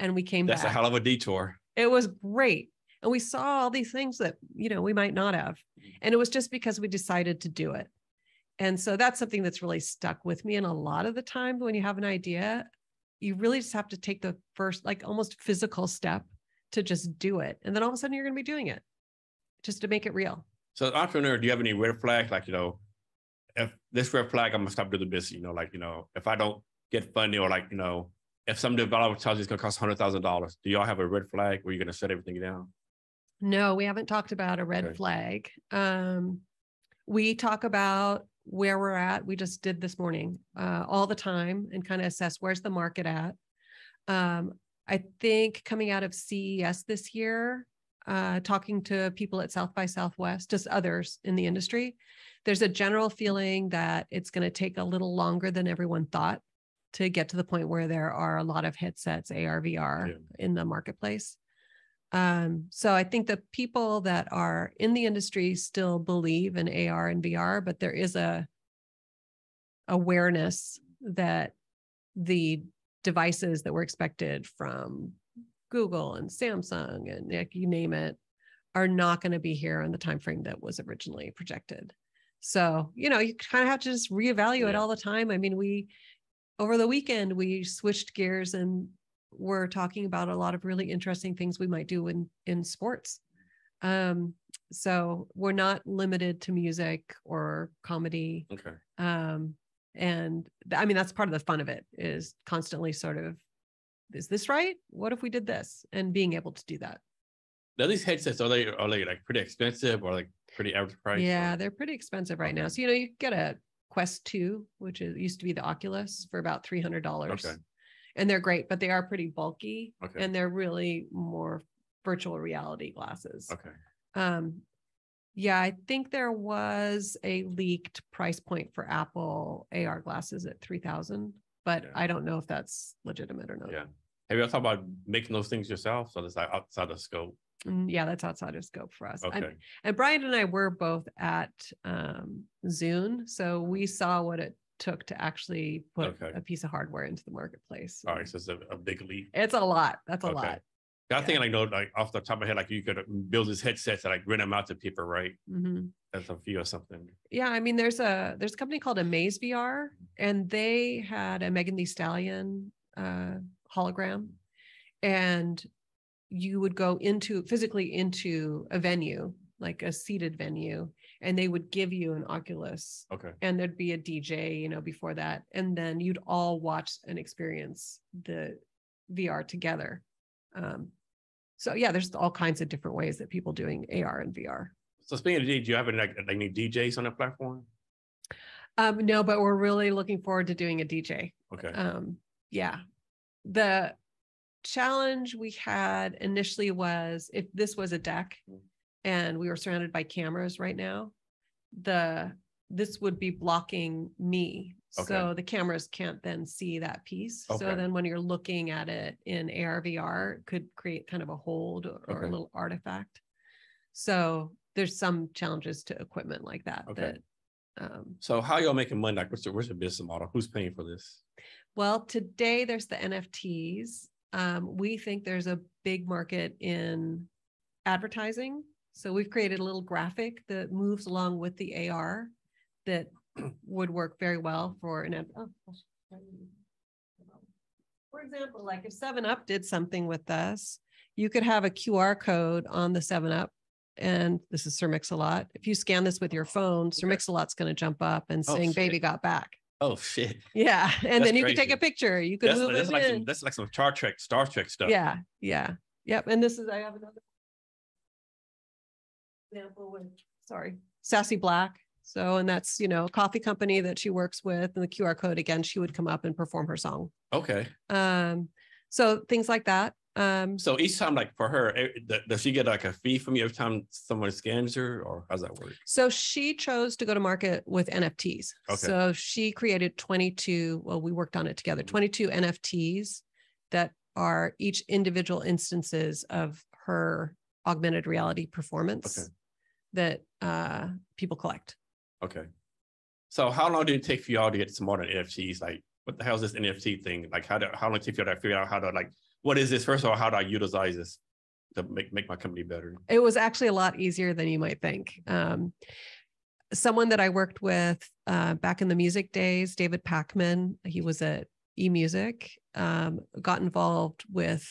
and we came back. That's a hell of a detour. It was great. And we saw all these things that, you know, we might not have. And it was just because we decided to do it. And so that's something that's really stuck with me. And a lot of the time when you have an idea, you really just have to take the first, like almost physical step to just do it. And then all of a sudden you're going to be doing it just to make it real. So as an entrepreneur, do you have any red flags? Like, you know, if this red flag, I'm going to stop doing the business, you know, like, you know, if I don't get funding, or like, you know, if some developer tells you it's going to cost one hundred thousand dollars, do y'all have a red flag where you're going to shut everything down? No, we haven't talked about a red okay. flag. Um, we talk about where we're at. We just did this morning uh, all the time and kind of assess where's the market at. Um, I think coming out of C E S this year, uh, talking to people at South by Southwest, just others in the industry, there's a general feeling that it's going to take a little longer than everyone thought to get to the point where there are a lot of headsets, A R, V R yeah. in the marketplace. Um, so I think the people that are in the industry still believe in A R and V R, but there is a awareness that the devices that were expected from Google and Samsung and like, you name it, are not going to be here in the timeframe that was originally projected. So, you know, you kind of have to just reevaluate yeah. all the time. I mean, we, over the weekend, we switched gears and we're talking about a lot of really interesting things we might do in, in sports. Um, so we're not limited to music or comedy. Okay. Um, and th- I mean, that's part of the fun of it, is constantly sort of, is this right? What if we did this? And being able to do that. Now these headsets, are they, are they like pretty expensive or like pretty average price? Yeah, or? They're pretty expensive right okay. now. So, you know, you get a Quest two, which is, used to be the Oculus, for about three hundred dollars. Okay. And they're great, but they are pretty bulky okay. and they're really more virtual reality glasses. Okay. Um, yeah, I think there was a leaked price point for Apple A R glasses at three thousand dollars, but yeah. I don't know if that's legitimate or not. Yeah. Have you ever thought about making those things yourself? So that's like outside of scope. Mm, yeah, that's outside of scope for us. Okay. And, and Brian and I were both at um, Zune. So we saw what it took to actually put okay. a piece of hardware into the marketplace. All right, so it's a, a big leap. It's a lot. That's a okay. lot. I yeah. think, like, no, like off the top of my head, like you could build these headsets and like rent them out to people, right? Mm-hmm. That's a few or something. Yeah, I mean, there's a there's a company called Amaze V R, and they had a Megan Thee Stallion uh, hologram, and you would go into physically into a venue, like a seated venue, and they would give you an Oculus. Okay. And there'd be a D J, you know, before that. And then you'd all watch and experience the V R together. Um, so yeah, there's all kinds of different ways that people doing A R and V R. So speaking of D J, do you have any, like, any D Js on the platform? Um, no, but we're really looking forward to doing a D J. Okay. Um, yeah. The challenge we had initially was, if this was a deck, and we were surrounded by cameras right now, the this would be blocking me. Okay. So the cameras can't then see that piece. Okay. So then when you're looking at it in A R, V R, it could create kind of a hold or, okay. or a little artifact. So there's some challenges to equipment like that. Okay. That, um, so how are y'all making money? Like, what's the, what's the business model? Who's paying for this? Well, today there's the N F Ts. Um, we think there's a big market in advertising. So we've created a little graphic that moves along with the A R that would work very well for an, oh, for example, like if seven up did something with us, you could have a Q R code on the seven up. And this is Sir Mix-a-Lot. If you scan this with your phone, Sir Mix-a-Lot's going to jump up and sing, oh, Baby Got Back. Oh, shit. Yeah. And that's then you crazy. Could take a picture. You could that's, move that's it like in. Some, that's like some Star Trek, Star Trek stuff. Yeah. Yeah. Yep. And this is, I have another example with, sorry, Sassy Black. So, and that's, you know, a coffee company that she works with, and the Q R code, again, she would come up and perform her song. Okay. Um, so things like that. Um, so each time, like for her, does she get like a fee from you every time someone scans her, or how's that work? So she chose to go to market with N F Ts. Okay. So she created twenty-two, well, we worked on it together, twenty-two N F Ts that are each individual instances of her augmented reality performance. Okay. That uh, people collect. Okay. So how long did it take for y'all to get smart on N F Ts? Like, what the hell is this N F T thing? Like, how do, how long did it take y'all to figure out how to, like, what is this? First of all, how do I utilize this to make, make my company better? It was actually a lot easier than you might think. Um, someone that I worked with uh, back in the music days, David Packman, he was at eMusic, um, got involved with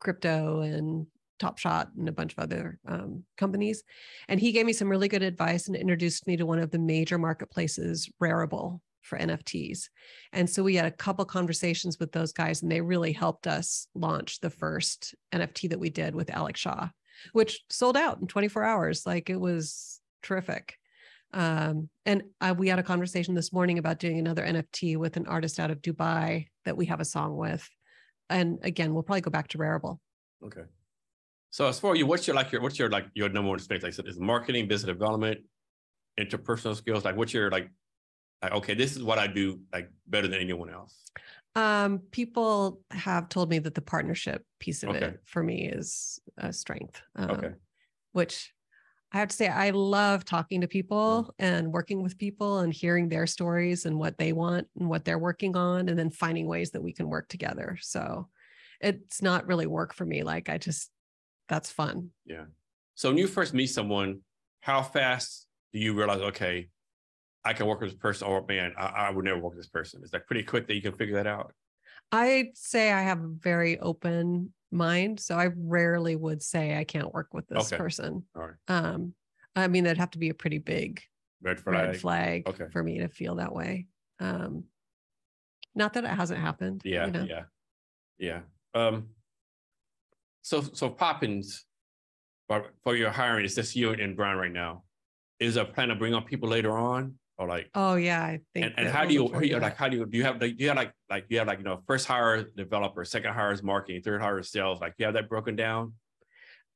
crypto and Top Shot and a bunch of other um, companies. And he gave me some really good advice and introduced me to one of the major marketplaces, Rarible, for N F Ts. And so we had a couple conversations with those guys, and they really helped us launch the first N F T that we did with Alec Shaw, which sold out in twenty-four hours. Like, it was terrific. Um, and uh, we had a conversation this morning about doing another N F T with an artist out of Dubai that we have a song with. And again, we'll probably go back to Rarible. Okay. So as for you, what's your, like your, what's your, like your number one strength? Like, is marketing, business development, interpersonal skills? Like, what's your, like, like, okay, this is what I do, like, better than anyone else? Um, people have told me that the partnership piece of okay. it for me is a strength, um, okay. which I have to say, I love talking to people and working with people and hearing their stories and what they want and what they're working on, and then finding ways that we can work together. So it's not really work for me. Like, I just, that's fun. Yeah. So when you first meet someone, how fast do you realize, okay, I can work with this person, or man, I, I would never work with this person? It's like pretty quick that you can figure that out. I'd say I have a very open mind. So I rarely would say I can't work with this okay. person. All right. Um, I mean, that'd have to be a pretty big red flag, red flag okay. for me to feel that way. Um, not that it hasn't happened. Yeah. You know? Yeah. Yeah. Um, so, so Popins, for your hiring, it's just you and Brian right now. Is there a plan to bring on people later on? Or like, oh yeah, I think. And, and how do you, you like, how do you, do you have, like, do you have like, like you have like, you know, first hire developer, second hire is marketing, third hire is sales. Like, you have that broken down?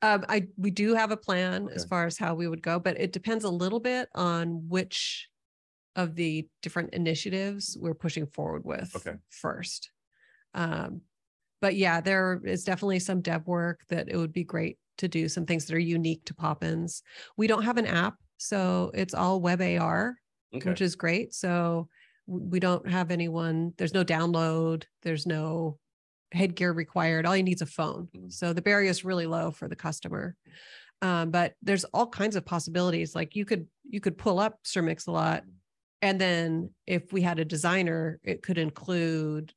Um, I, we do have a plan okay. as far as how we would go, but it depends a little bit on which of the different initiatives we're pushing forward with okay. first. Um, but yeah, there is definitely some dev work that it would be great to do, some things that are unique to Popins. We don't have an app, so it's all web A R. Okay. Which is great. So we don't have anyone, there's no download, there's no headgear required. All you need is a phone. Mm-hmm. So the barrier is really low for the customer. Um, but there's all kinds of possibilities. Like, you could, you could pull up Sir Mix-a-Lot, and then if we had a designer, it could include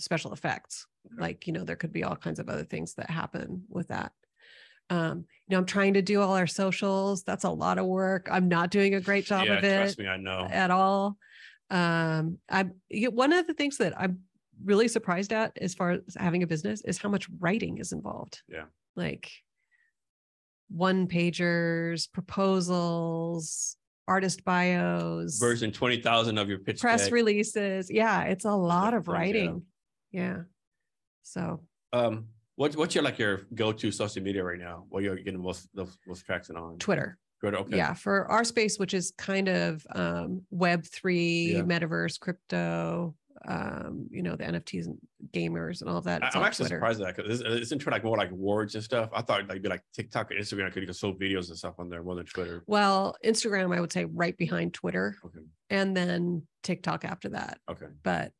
special effects. Okay. Like, you know, there could be all kinds of other things that happen with that. Um, you know, I'm trying to do all our socials. That's a lot of work. I'm not doing a great job yeah, of it. Trust me, I know. At all. Um, I'm one of the things that I'm really surprised at as far as having a business is how much writing is involved. Yeah. Like one pagers, proposals, artist bios, version twenty thousand of your pitch, press deck. Releases. Yeah. It's a lot of writing. Yeah. yeah. So, um, What's what's your like your go-to social media right now? What you're getting most most traction on? Twitter. Twitter. Okay. Yeah, for our space, which is kind of um, Web three, yeah. metaverse, crypto. Um, you know, the N F Ts and gamers and all of that. It's I'm actually Twitter. Surprised at that, because it's, it's into like more like words and stuff. I thought like be like TikTok or Instagram. I could even show videos and stuff on there more than Twitter. Well, Instagram, I would say right behind Twitter, okay. and then TikTok after that. Okay. But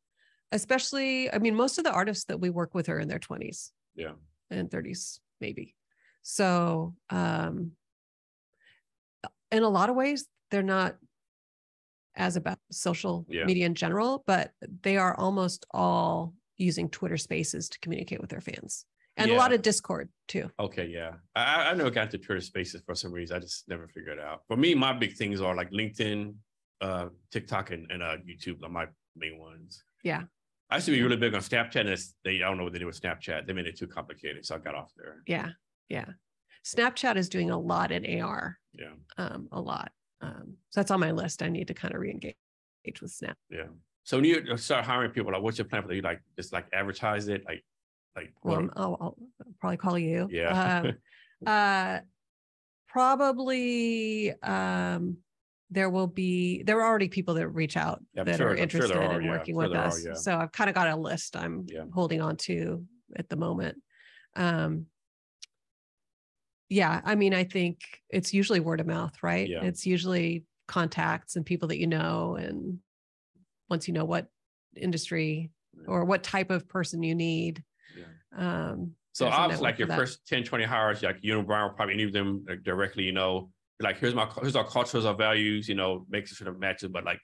especially, I mean, most of the artists that we work with are in their twenties. Yeah. And thirties, maybe. So, um, in a lot of ways, they're not as about social yeah. media in general, but they are almost all using Twitter Spaces to communicate with their fans, and yeah. a lot of Discord too. Okay. Yeah. I, I never got to Twitter Spaces for some reason. I just never figured it out. For me, my big things are like LinkedIn, uh, TikTok, and, and uh, YouTube are my main ones. Yeah. I used to be really big on Snapchat, and they, I don't know what they do with Snapchat. They made it too complicated, so I got off there. Yeah, yeah. Snapchat is doing a lot in A R. Yeah. Um, a lot. Um, so that's on my list. I need to kind of re-engage with Snap. Yeah. So when you start hiring people, like, what's your plan for that? You like just like advertise it, like, like. Well, I'll, I'll probably call you. Yeah. um, uh, probably. Um, There will be, there are already people that reach out yeah, that sure, are interested sure are, in working yeah, sure with us. Are, yeah. So I've kind of got a list I'm yeah. holding on to at the moment. Um, yeah, I mean, I think it's usually word of mouth, right? Yeah. It's usually contacts and people that you know. And once you know what industry yeah. or what type of person you need. Yeah. Um, so obviously like your that. first ten, twenty hires, like you and Brian will probably interview them directly, you know, like, here's my, here's our cultures, our values, you know, make sure it matches, but like,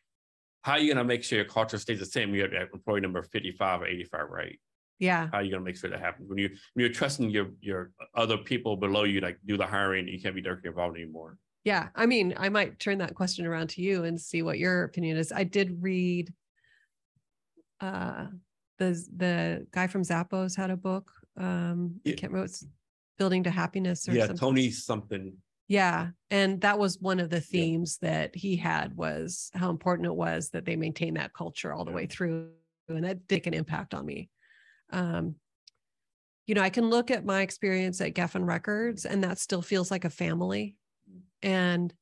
how are you going to make sure your culture stays the same? You're at employee number fifty-five or eighty-five, right? Yeah. How are you going to make sure that happens? When, you, when you're trusting your your other people below you, like, do the hiring, you can't be directly involved anymore. Yeah. I mean, I might turn that question around to you and see what your opinion is. I did read uh, the, the guy from Zappos had a book. Um, yeah. I can't remember. It's Building to Happiness or yeah, something. Yeah, Tony something. Yeah. And that was one of the themes yeah. that he had, was how important it was that they maintain that culture all the yeah. way through. And that did an impact on me. Um, you know, I can look at my experience at Geffen Records, and that still feels like a family. And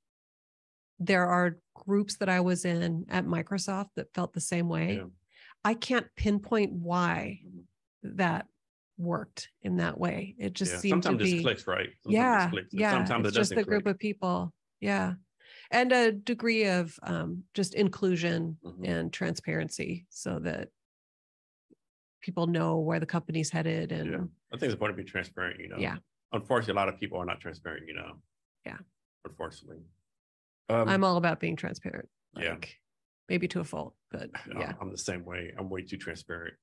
there are groups that I was in at Microsoft that felt the same way. Yeah. I can't pinpoint why that worked in that way. It just yeah. seemed sometimes to be. Sometimes it clicks, right? Sometimes yeah, clicks. yeah. Sometimes it's it just the click. Group of people. Yeah. And a degree of um, just inclusion mm-hmm. and transparency, so that people know where the company's headed. And yeah. I think it's important to be transparent, you know? Yeah. Unfortunately, a lot of people are not transparent, you know? Yeah. Unfortunately. Um, I'm all about being transparent. Like, yeah. Maybe to a fault, but no, yeah. I'm the same way. I'm way too transparent.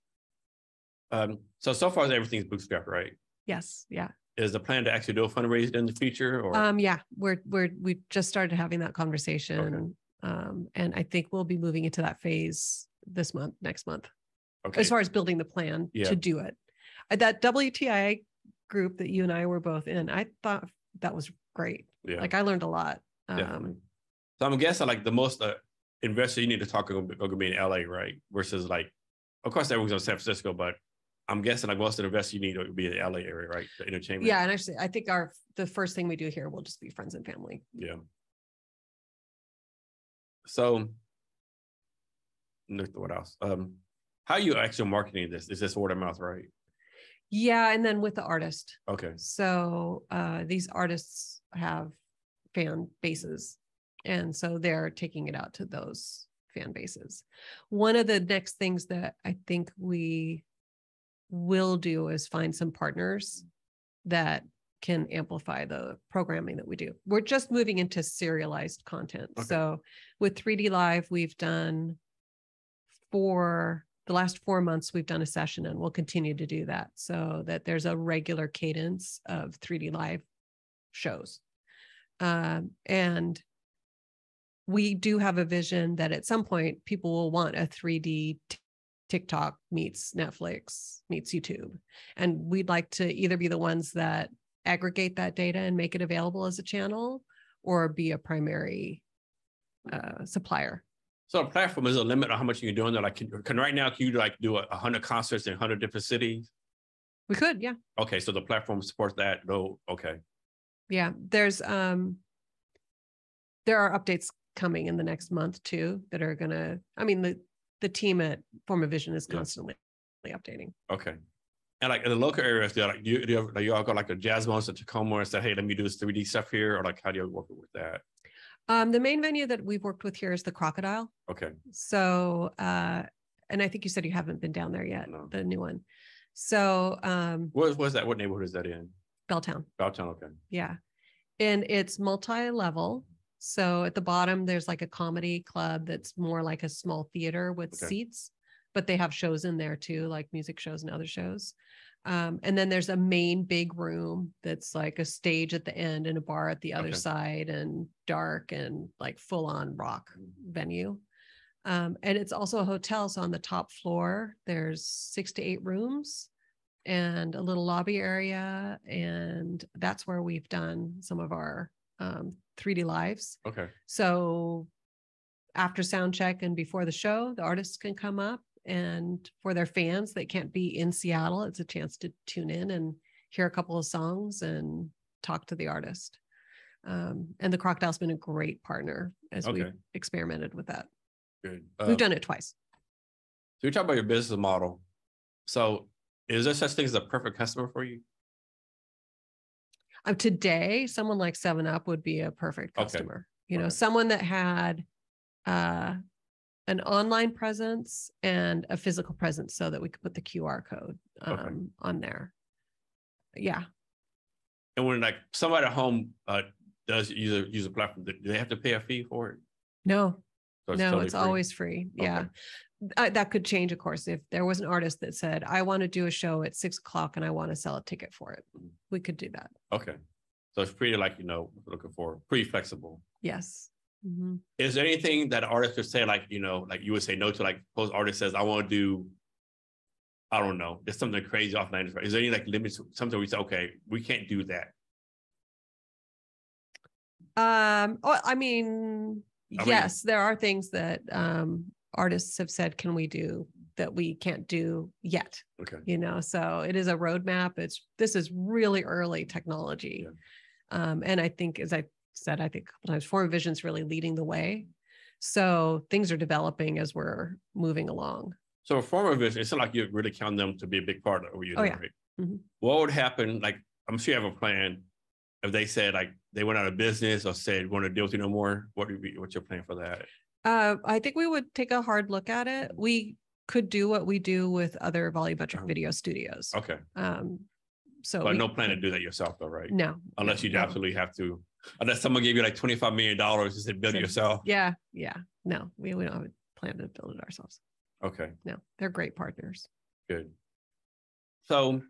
Um, so, so far everything's bootstrapped, right? Yes. Yeah. Is the plan to actually do a fundraiser in the future? Or? Um, yeah, we're, we're, we just started having that conversation. Okay. Um, and I think we'll be moving into that phase this month, next month. Okay. As far as building the plan yeah. to do it. That W T I group that you and I were both in, I thought that was great. Yeah. Like, I learned a lot. Um, so I'm guessing like the most uh, investor you need to talk about going to be in L A, right? Versus like, of course, everyone's in San Francisco, but I'm guessing like most of the investors you need would be in the L A area, right? The entertainment. Yeah, and actually, I think our the first thing we do here will just be friends and family. Yeah. So, what else? Um, How are you actually marketing this? Is this word of mouth, right? Yeah, and then with the artist. Okay. So uh, these artists have fan bases, and so they're taking it out to those fan bases. One of the next things that I think we will do is find some partners that can amplify the programming that we do. We're just moving into serialized content. Okay. So with three D Live, we've done four... The last four months, we've done a session, and we'll continue to do that, so that there's a regular cadence of three D Live shows. Um, and we do have a vision that at some point, people will want a three D t- TikTok meets Netflix, meets YouTube. And we'd like to either be the ones that aggregate that data and make it available as a channel, or be a primary uh, supplier. So a platform is a limit on how much you can do on there. Like, can, can right now, can you like do a hundred concerts in a hundred different cities? We could, yeah. Okay, so the platform supports that. No, okay. Yeah, there's um, there are updates coming in the next month too that are gonna. I mean, the the team at FormaVision is constantly yeah. updating. Okay, and like in the local areas, they're like, do you, do you, do you all go like a jazz monster to Tacoma and say, hey, let me do this three D stuff here, or like, how do you work with that? Um, the main venue that we've worked with here is the Crocodile. Okay. So, uh, and I think you said you haven't been down there yet, no. The new one. So, um, what was that? What neighborhood is that in? Belltown. Belltown. Okay. Yeah. And it's multi-level. So at the bottom, there's like a comedy club that's more like a small theater with okay. seats, but they have shows in there too, like music shows and other shows. Um, and then there's a main big room that's like a stage at the end and a bar at the other okay. side, and dark and like full on rock venue. Um, and it's also a hotel. So on the top floor, there's six to eight rooms and a little lobby area. And that's where we've done some of our um, three D lives. Okay. So after sound check and before the show, the artists can come up. And for their fans that can't be in Seattle, it's a chance to tune in and hear a couple of songs and talk to the artist. Um, and the Crocodile's been a great partner as okay. we've experimented with that. Good. We've um, done it twice. So you talk about your business model. So is there such thing as a perfect customer for you? Uh, today, someone like seven up would be a perfect customer. Okay. You know, right. Someone that had... Uh, an online presence and a physical presence, so that we could put the Q R code um, okay. on there. Yeah. And when like somebody at home uh, does use a use a platform, do they have to pay a fee for it? No, so it's no, totally it's free. Always free. Okay. Yeah, I, that could change, of course. If there was an artist that said, "I want to do a show at six o'clock and I want to sell a ticket for it," we could do that. Okay, so it's pretty like you know looking for pretty flexible. Yes. Mm-hmm. Is there anything that artists could say, like you know, like you would say no to, like post artist says, "I want to do." I don't know. There's something crazy off nineties. Is there any like limits? Something we say, okay, we can't do that. Um. Oh, I mean, I yes, mean, there are things that um, artists have said, "Can we do that? We can't do yet." Okay. You know, so it is a roadmap. It's this is really early technology, yeah. um, and I think, as I said, I think a couple times, FormaVision is really leading the way. So things are developing as we're moving along. So FormaVision, it's not like you really count them to be a big part of what you're doing, oh, yeah. right? Mm-hmm. What would happen, like, I'm sure you have a plan, if they said, like, they went out of business or said, want to deal with you no more, what would be, what's your plan for that? Uh, I think we would take a hard look at it. We could do what we do with other volumetric oh. video studios. Okay. Um, so But we, no plan to do that yourself, though, right? No. Unless you no. absolutely have to, unless someone gave you, like, twenty-five million dollars and said, build it yourself. Yeah, yeah. No, we, we don't have a plan to build it ourselves. Okay. No, they're great partners. Good. So,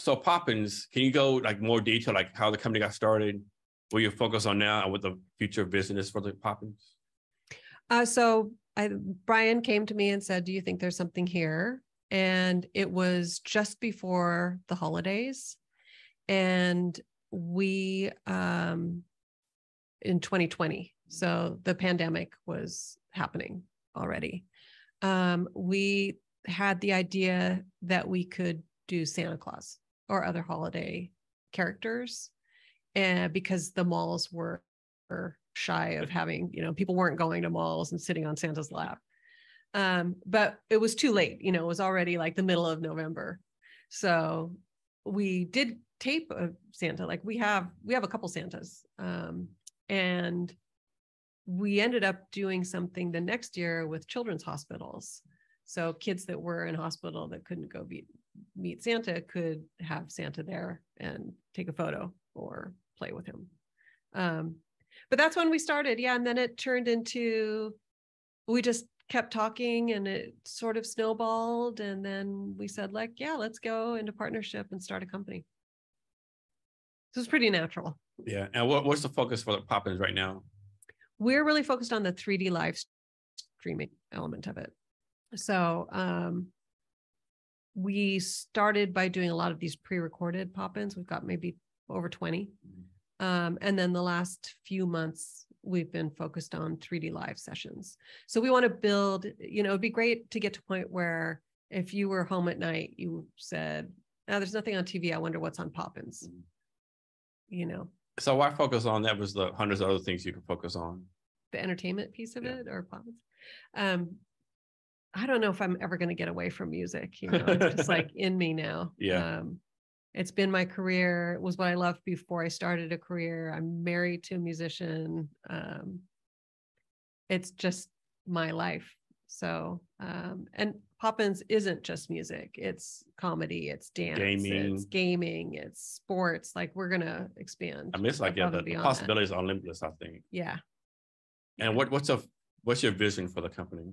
so Popins, can you go like more detail, like how the company got started, what you focus on now, and what the future vision is for the Popins? Uh, so I, Brian came to me and said, "Do you think there's something here?" And it was just before the holidays, and we um, in twenty twenty. So the pandemic was happening already. Um, we had the idea that we could do Santa Claus or other holiday characters, and because the malls were shy of having, you know, people weren't going to malls and sitting on Santa's lap. Um, but it was too late, you know, it was already like the middle of November. So we did tape a Santa, like we have, we have a couple Santas, um, and we ended up doing something the next year with children's hospitals. So kids that were in hospital that couldn't go be, meet Santa could have Santa there and take a photo or play with him. Um, but that's when we started. Yeah. And then it turned into, we just kept talking and it sort of snowballed. And then we said like, yeah, let's go into partnership and start a company. So it's pretty natural. Yeah. And what, what's the focus for the Popins right now? We're really focused on the three D live streaming element of it. So um, we started by doing a lot of these pre-recorded pop-ins. We've got maybe over twenty. Um, and then the last few months, we've been focused on three D live sessions. So we want to build, you know, it'd be great to get to a point where if you were home at night, you said, "Oh, there's nothing on T V. I wonder what's on Popins," mm-hmm. you know. So why focus on that? Was the hundreds of other things you could focus on? The entertainment piece of yeah. it, or Popins? Um, I don't know if I'm ever going to get away from music. You know, it's just like in me now. Yeah, um, it's been my career. It was what I loved before I started a career. I'm married to a musician. Um, it's just my life. So, um, and Popins isn't just music. It's comedy, it's dance, gaming. it's gaming, it's sports. Like we're going to expand. I mean, it's like yeah, the, the possibilities that. are limitless, I think. Yeah. And yeah. what what's a, what's your vision for the company?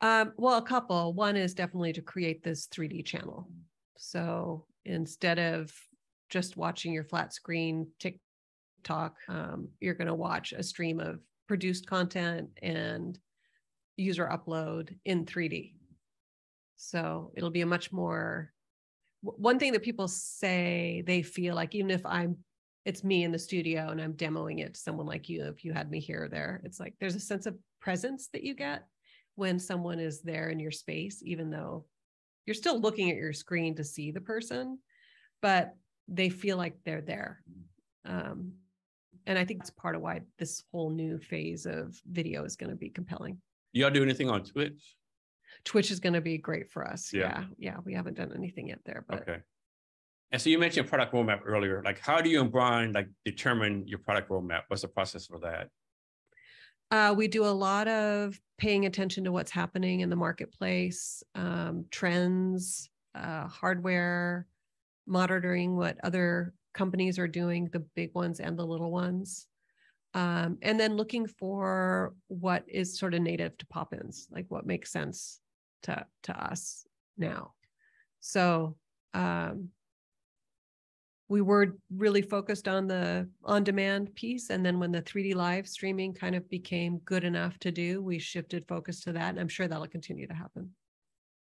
Um, well, a couple. One is definitely to create this three D channel. So instead of just watching your flat screen TikTok, um, you're going to watch a stream of produced content and user upload in three D. So it'll be a much more, one thing that people say they feel like, even if I'm, it's me in the studio and I'm demoing it to someone like you, if you had me here or there, it's like, there's a sense of presence that you get when someone is there in your space, even though you're still looking at your screen to see the person, but they feel like they're there. Um, and I think that's part of why this whole new phase of video is going to be compelling. Y'all do anything on Twitch? Twitch is going to be great for us. Yeah. yeah. Yeah. We haven't done anything yet there, but. Okay. And so you mentioned product roadmap earlier. Like how do you and Brian like determine your product roadmap? What's the process for that? Uh, we do a lot of paying attention to what's happening in the marketplace, um, trends, uh, hardware, monitoring what other companies are doing, the big ones and the little ones. Um, and then looking for what is sort of native to Popins, like what makes sense to, to us now. So um, we were really focused on the on-demand piece. And then when the three D live streaming kind of became good enough to do, we shifted focus to that. And I'm sure that'll continue to happen.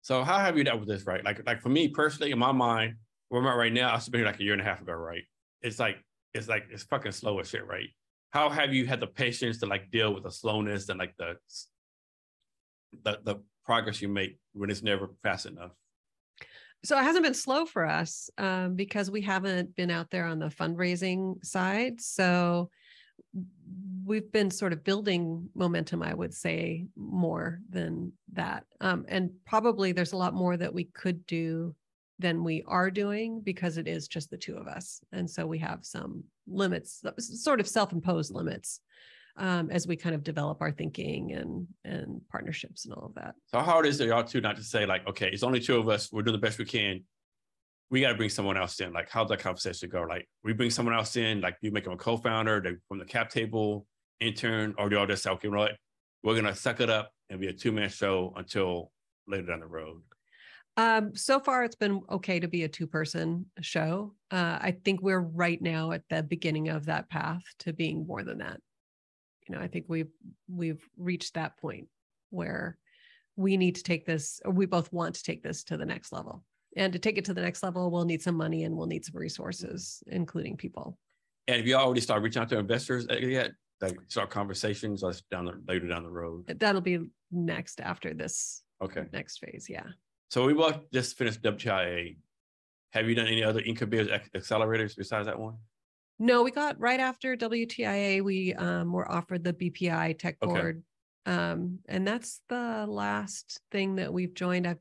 So how have you dealt with this, right? Like, like for me personally, in my mind, where I'm at right now, I spent here like a year and a half ago, right? It's like, it's like, it's fucking slow as shit, right? How have you had the patience to like deal with the slowness and like the, the the progress you make when it's never fast enough? So it hasn't been slow for us um, because we haven't been out there on the fundraising side. So we've been sort of building momentum, I would say, more than that. Um, and probably there's a lot more that we could do than we are doing because it is just the two of us. And so we have some limits, sort of self-imposed limits, um, as we kind of develop our thinking and and partnerships and all of that. So how hard is it, y'all two, not to say like, okay, it's only two of us, we're doing the best we can, we got to bring someone else in? Like, how'd that conversation go? Like, we bring someone else in, like you make them a co-founder, they from the cap table, intern, or do y'all just say, okay, right, we're gonna suck it up and be a two-man show until later down the road? Um, so far, it's been okay to be a two-person show. Uh, I think we're right now at the beginning of that path to being more than that. You know, I think we've we've reached that point where we need to take this, or we both want to take this to the next level. And to take it to the next level, we'll need some money and we'll need some resources, including people. And have you already started reaching out to investors yet? Like start conversations down the, later down the road? That'll be next after this. Okay. Next phase, yeah. So we both just finished W T I A. Have you done any other incubators, accelerators besides that one? No, we got right after W T I A, we um, were offered the B P I Tech Board. Okay. Um, and that's the last thing that we've joined. I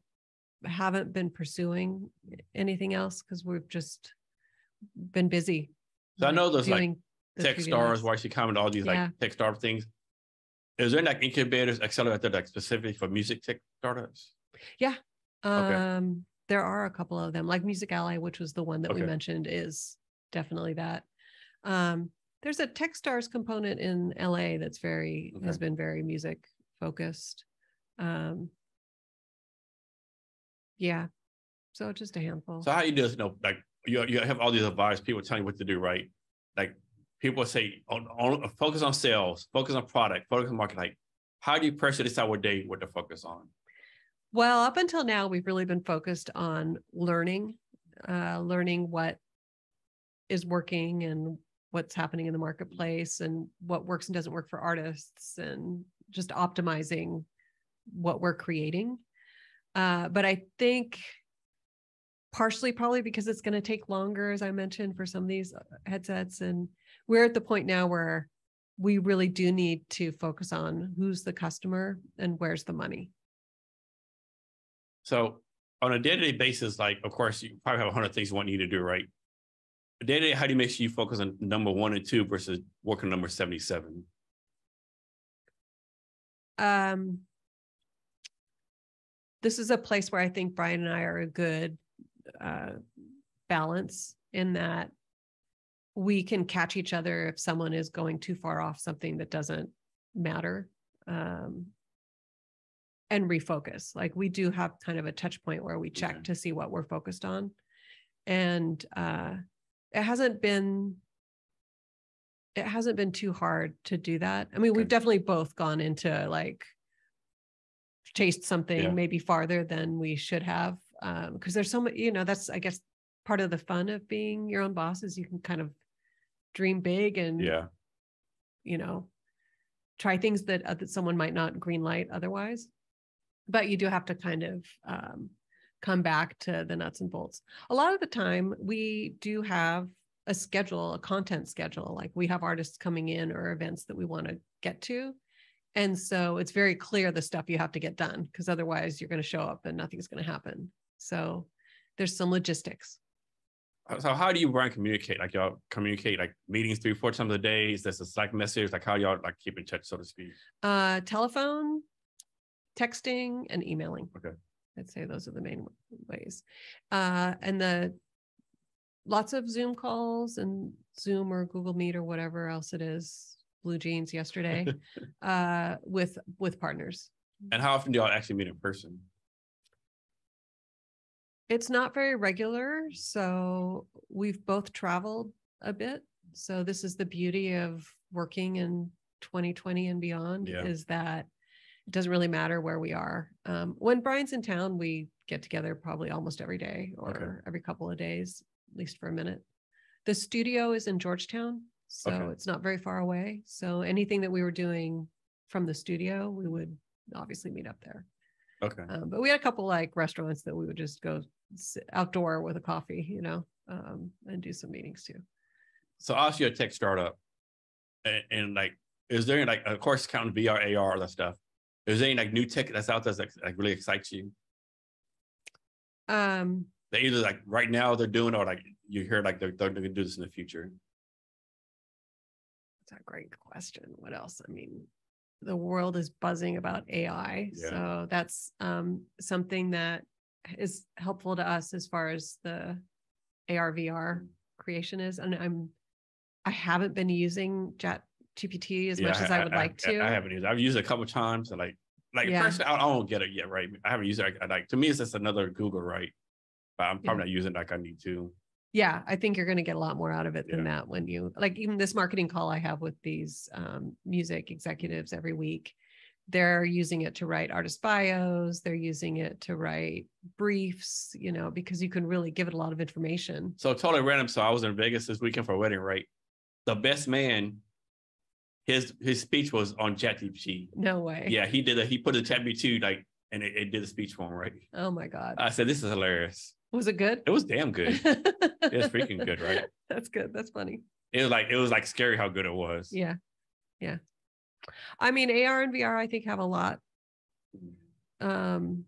haven't been pursuing anything else because we've just been busy. So I know there's like tech stars, why she commented all these yeah. like tech star things. Is there like incubators, accelerators like specific for music tech startups? Yeah. Okay. Um, there are a couple of them, like Music Ally, which was the one that okay. we mentioned, is definitely that. Um, there's a Techstars component in L A that's very okay. has been very music focused. Um, yeah, so just a handful. So how you do this? You know, like you you have all these advice, people telling you what to do, right? Like people say, on, on focus on sales, focus on product, focus on marketing. Like, how do you personally decide what day what to focus on? Well, up until now, we've really been focused on learning, uh, learning what is working and what's happening in the marketplace and what works and doesn't work for artists and just optimizing what we're creating. Uh, but I think partially probably because it's going to take longer, as I mentioned, for some of these headsets. And we're at the point now where we really do need to focus on who's the customer and where's the money. So on a day-to-day basis, like, of course, you probably have a hundred things you want you to do, right? Day-to-day, how do you make sure you focus on number one and two versus working number seventy-seven? Um, this is a place where I think Brian and I are a good uh, balance in that we can catch each other if someone is going too far off something that doesn't matter. Um, And refocus. Like we do have kind of a touch point where we check yeah. to see what we're focused on. And uh, it hasn't been, it hasn't been too hard to do that. I mean, okay. we've definitely both gone into like chased something yeah. maybe farther than we should have. Um, Cause there's so much, you know, that's, I guess, part of the fun of being your own boss is you can kind of dream big and, yeah, you know, try things that, uh, that someone might not green light otherwise. But you do have to kind of um, come back to the nuts and bolts. A lot of the time we do have a schedule, a content schedule, like we have artists coming in or events that we want to get to. And so it's very clear the stuff you have to get done because otherwise you're going to show up and nothing's going to happen. So there's some logistics. So how do you, Brian, communicate? Like y'all communicate like meetings three, four times a day? Is this a Slack message? Like how y'all like keep in touch, so to speak? Uh, telephone, texting, and emailing. Okay. I'd say those are the main ways. Uh, and the lots of Zoom calls and Zoom or Google Meet or whatever else it is, Blue Jeans yesterday, uh, with with partners. And how often do y'all actually meet in person? It's not very regular, so we've both traveled a bit. So this is the beauty of working in twenty twenty and beyond, yeah. is that it doesn't really matter where we are. Um, when Brian's in town, we get together probably almost every day or okay. every couple of days, at least for a minute. The studio is in Georgetown, so okay. it's not very far away. So anything that we were doing from the studio, we would obviously meet up there. Okay. Um, but we had a couple like restaurants that we would just go sit outdoor with a coffee, you know, um, and do some meetings too. So obviously a tech startup, and, and like, is there any, like, of course, counting V R, A R, all that stuff. Is there any like new tech that's out there that like really excites you? Um, they either like right now they're doing, or like you hear like they're, they're going to do this in the future. That's a great question. What else? I mean, the world is buzzing about A I. Yeah. So that's um, something that is helpful to us as far as the A R, V R creation is. And I'm, I haven't been using Chat G P T as yeah, much I, as I would I, like I, to. I haven't used it. I've used it a couple of times. And like, like yeah. personally, I don't get it yet, right? I haven't used it. I, I, like, to me, it's just another Google, right? But I'm probably yeah. not using it like I need to. Yeah, I think you're going to get a lot more out of it yeah. than that when you, like even this marketing call I have with these um, music executives every week, they're using it to write artist bios, they're using it to write briefs, you know, because you can really give it a lot of information. So totally random. So I was in Vegas this weekend for a wedding, right? The best man, his his speech was on Chat G P T. No way. Yeah, he did a, he put a Chat G P T like, and it, it did a speech for him, right? Oh my God. I said, this is hilarious. Was it good? It was damn good. It was freaking good, right? That's good. That's funny. It was like, it was like scary how good it was. Yeah. Yeah. I mean, A R and V R, I think have a lot. Um,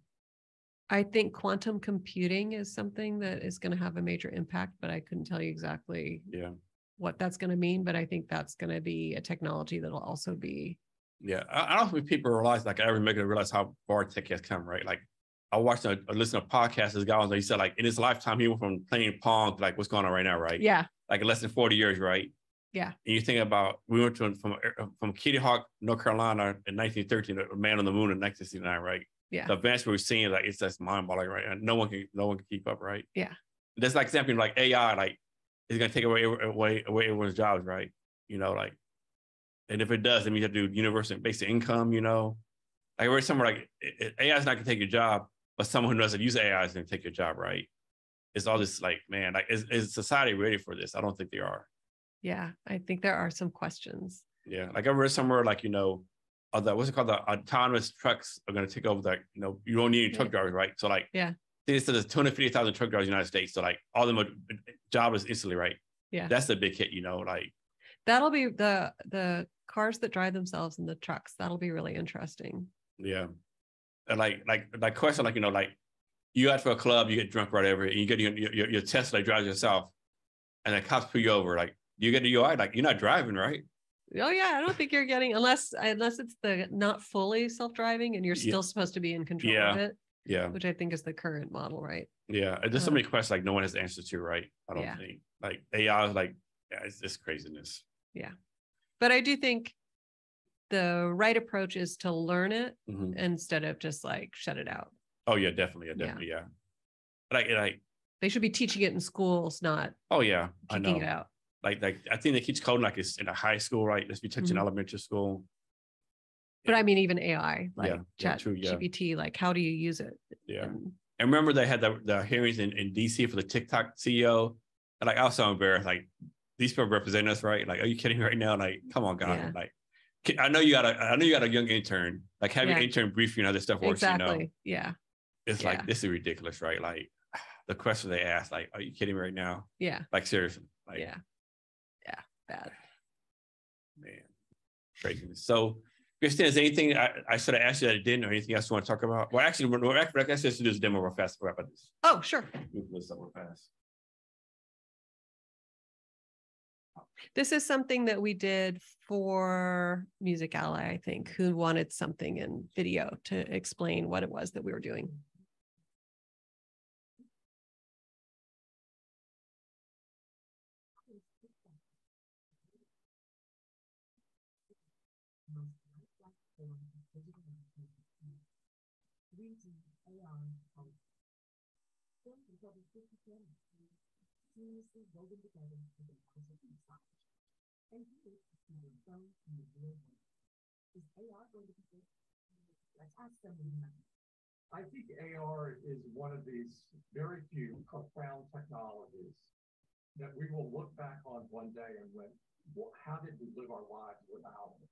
I think quantum computing is something that is going to have a major impact, but I couldn't tell you exactly yeah. what that's going to mean. But I think that's going to be a technology that'll also be. Yeah. I, I don't think people realize, like I ever make them realize how far tech has come, right? Like, I watched a, a listen to a podcast. This guy was like, he said, like, in his lifetime, he went from playing Pong to like what's going on right now, right? Yeah. Like less than forty years, right? Yeah. And you think about, we went to, from from Kitty Hawk, North Carolina in nineteen thirteen, a man on the moon in nineteen sixty-nine, right? Yeah. The advancement we're seeing, like, it's just mind-boggling, right? And no one can, no one can keep up, right? Yeah. That's like something like A I, like, it's gonna take away away away everyone's jobs, right? You know, like, and if it does, then you have to do universal basic income, you know. Like I read somewhere like A I is not gonna take your job, but someone who doesn't use A I is going to take your job, right? It's all just like, man, like is, is society ready for this? I don't think they are. Yeah, I think there are some questions. Yeah, like I read somewhere like, you know, other, what's it called? The autonomous trucks are going to take over that, you know, you don't need any truck yeah. drivers, right? So like, yeah, they said there's two hundred fifty thousand truck drivers in the United States. So like all of them are jobless instantly, right? Yeah. That's a big hit, you know, like. That'll be the the cars that drive themselves and the trucks. That'll be really interesting. Yeah. Like, like, like question, like, you know, like you out for a club, you get drunk, whatever, and you get your, your, your Tesla drives yourself and the cops pull you over. Like you get to U I, like you're not driving, right? Oh yeah. I don't think you're getting, unless, unless it's the not fully self-driving and you're still yeah. supposed to be in control yeah. of it. Yeah. Which I think is the current model, right? Yeah. There's so um, many questions like no one has the answer to, right? I don't yeah. think like A I is like, yeah, it's just craziness. Yeah. But I do think the right approach is to learn it mm-hmm. instead of just like shut it out. Oh yeah, definitely, yeah, definitely, yeah. Like, yeah. like they should be teaching it in schools, not. Oh yeah, I know. It out. Like, like I think they teach coding like it's in a high school, right? Let's be touching mm-hmm. elementary school. But yeah. I mean, even A I, like yeah. Chat yeah, true, yeah. G P T, like how do you use it? Yeah, and, and remember they had the, the hearings in, in D C for the TikTok C E O, and like I was so embarrassed. Like these people represent us, right? Like, are you kidding me right now? Like, come on, God, yeah. like. I know you got a, I know you got a young intern, like have yeah. your intern brief you on how this stuff works, exactly. you know? Yeah. It's yeah. like, this is ridiculous, right? Like the question they ask, like, are you kidding me right now? Yeah. Like seriously. Like, yeah. Yeah. Bad. Man. Craziness. So Christina, is there anything I, I should have asked you that I didn't or anything else you want to talk about? Well, actually, we're, we're actually, I should do this demo real fast. We'll wrap up this. Oh, sure. Move this up real fast. This is something that we did for Music Ally, I think, who wanted something in video to explain what it was that we were doing. Let's ask somebody. I think A R is one of these very few profound technologies that we will look back on one day and went, well, how did we live our lives without it?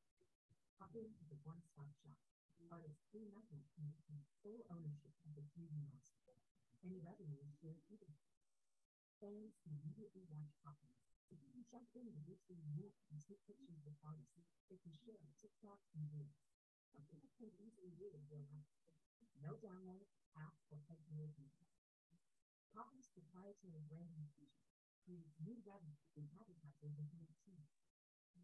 No download, app, or technology. Popins' proprietary branding feature creates new revenue in advertisers and communities.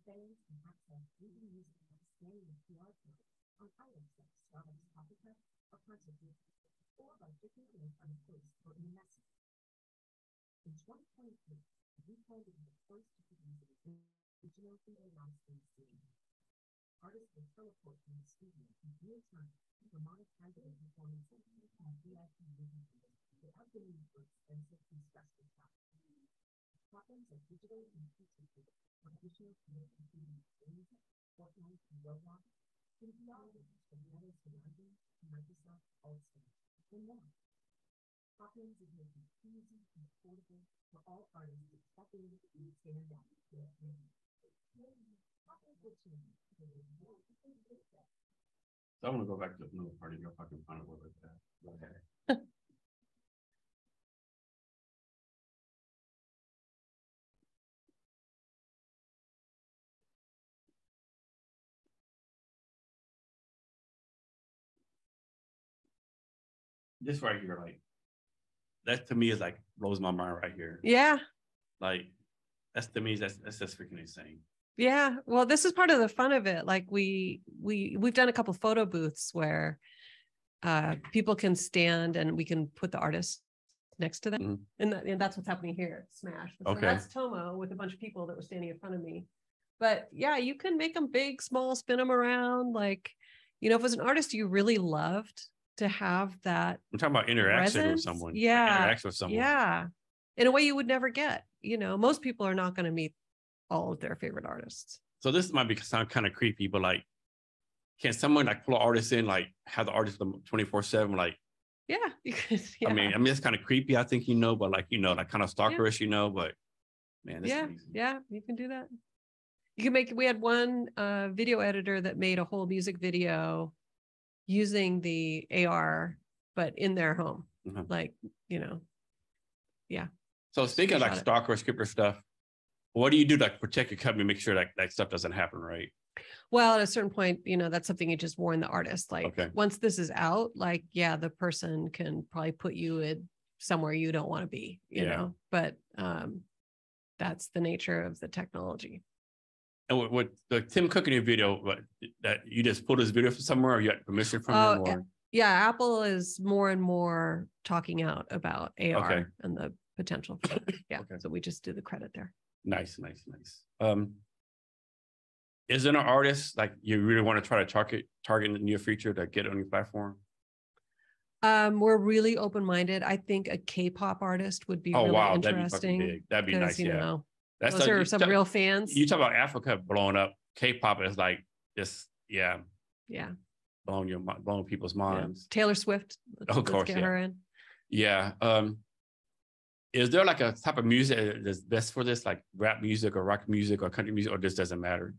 Fans can access leading music by scanning the Q R code on items like Starbucks coffee cup or concert tickets, or by clicking a link on a post or in a message. In twenty twenty-three, we plan to be the first to produce a digital video live stream series. Artists will teleport from the studio in real time for monetizing performances and V I P businesses without the need for expensive and stressful products. Popins are digital incentives for additional community games, Fortnite and Roblox, and V R games from Meta, Surrounding, Microsoft, Allstate, and more. Popins is making it easy and affordable for all artists to step in and stand out their opinion. So I want to go back to another party and go fucking find out what like that. Okay. This right here, like that to me is like blows my mind right here. Yeah. Like that's to me that's that's just freaking insane. Yeah. Well, this is part of the fun of it. Like we, we, we've done a couple photo booths where uh, people can stand and we can put the artist next to them. Mm-hmm. And, that, and that's what's happening here at Smash. So okay. That's Tomo with a bunch of people that were standing in front of me. But yeah, you can make them big, small, spin them around. Like, you know, if it was an artist you really loved to have that. I'm talking about interaction presence. With someone. Yeah. Interaction with someone. Yeah. In a way you would never get, you know, most people are not going to meet all of their favorite artists. So this might be sound kind of creepy, but like, can someone like pull an artist in, like have the artist twenty-four seven, like, yeah, because, yeah. I mean, I mean, it's kind of creepy, I think, you know, but like, you know, like kind of stalkerish, yeah. You know, but man, this yeah, is easy. Yeah, you can do that. You can make, we had one uh, video editor that made a whole music video using the A R, but in their home, mm-hmm. Like, you know, yeah. So speaking of like stalker, skipper stuff, what do you do to like, protect your company, make sure that, that stuff doesn't happen, right? Well, at a certain point, you know, that's something you just warn the artist. Like okay. Once this is out, like, yeah, the person can probably put you in somewhere you don't want to be, you yeah. know, but um, that's the nature of the technology. And what, what like, Tim Cook in your video, what, that you just pulled his video from somewhere or you had permission from oh, him? Or? Yeah, Apple is more and more talking out about A R okay. and the potential for it. Yeah, okay. So we just do the credit there. Nice, nice, nice. Um, is there an artist like you really want to try to target target in the near future to get on your platform? Um, we're really open minded. I think a K-pop artist would be oh really wow, interesting. That'd be, that'd be nice. Yeah, know, that's those like, are some talk, real fans. You talk about Africa blowing up. K-pop is like this. Yeah, yeah, blowing your blowing people's minds. Yeah. Taylor Swift, let's, of course, let's get yeah. her in. Yeah. Um, is there like a type of music that's best for this, like rap music or rock music or country music, or this doesn't matter?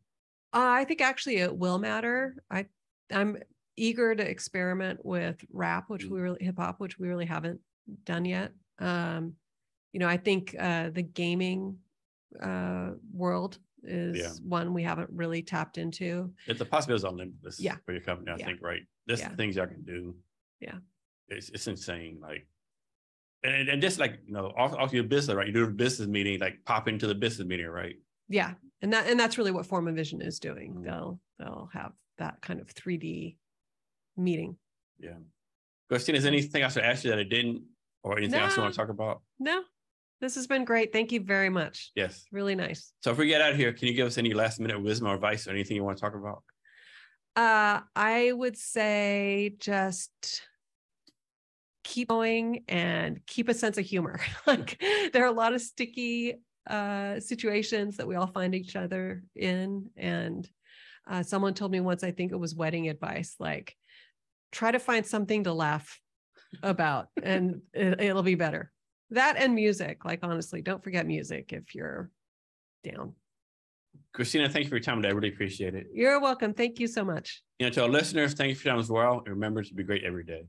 Uh, I think actually it will matter. I, I'm eager to experiment with rap, which mm. we really, hip hop, which we really haven't done yet. Um, you know, I think uh, the gaming uh, world is yeah. one we haven't really tapped into. It's the possibilities on limitless yeah. for your company, I yeah. think, right? There's yeah. things y'all can do. Yeah. It's, it's insane. Like, And, and just like, you know, off, off your business, right? You do a business meeting, like pop into the business meeting, right? Yeah. And that and that's really what FormaVision is doing. Mm-hmm. They'll they'll have that kind of three D meeting. Yeah. Christina, is there anything I should ask you that I didn't or anything no. else you want to talk about? No. This has been great. Thank you very much. Yes. Really nice. So if we get out of here, can you give us any last minute wisdom or advice or anything you want to talk about? Uh, I would say just keep going and keep a sense of humor. Like there are a lot of sticky uh, situations that we all find each other in. And uh, someone told me once, I think it was wedding advice, like try to find something to laugh about and it, it'll be better. That and music, like, honestly, don't forget music if you're down. Christina, thank you for your time today. I really appreciate it. You're welcome. Thank you so much. You know, to our listeners, thank you for your time as well. And remember to be great every day.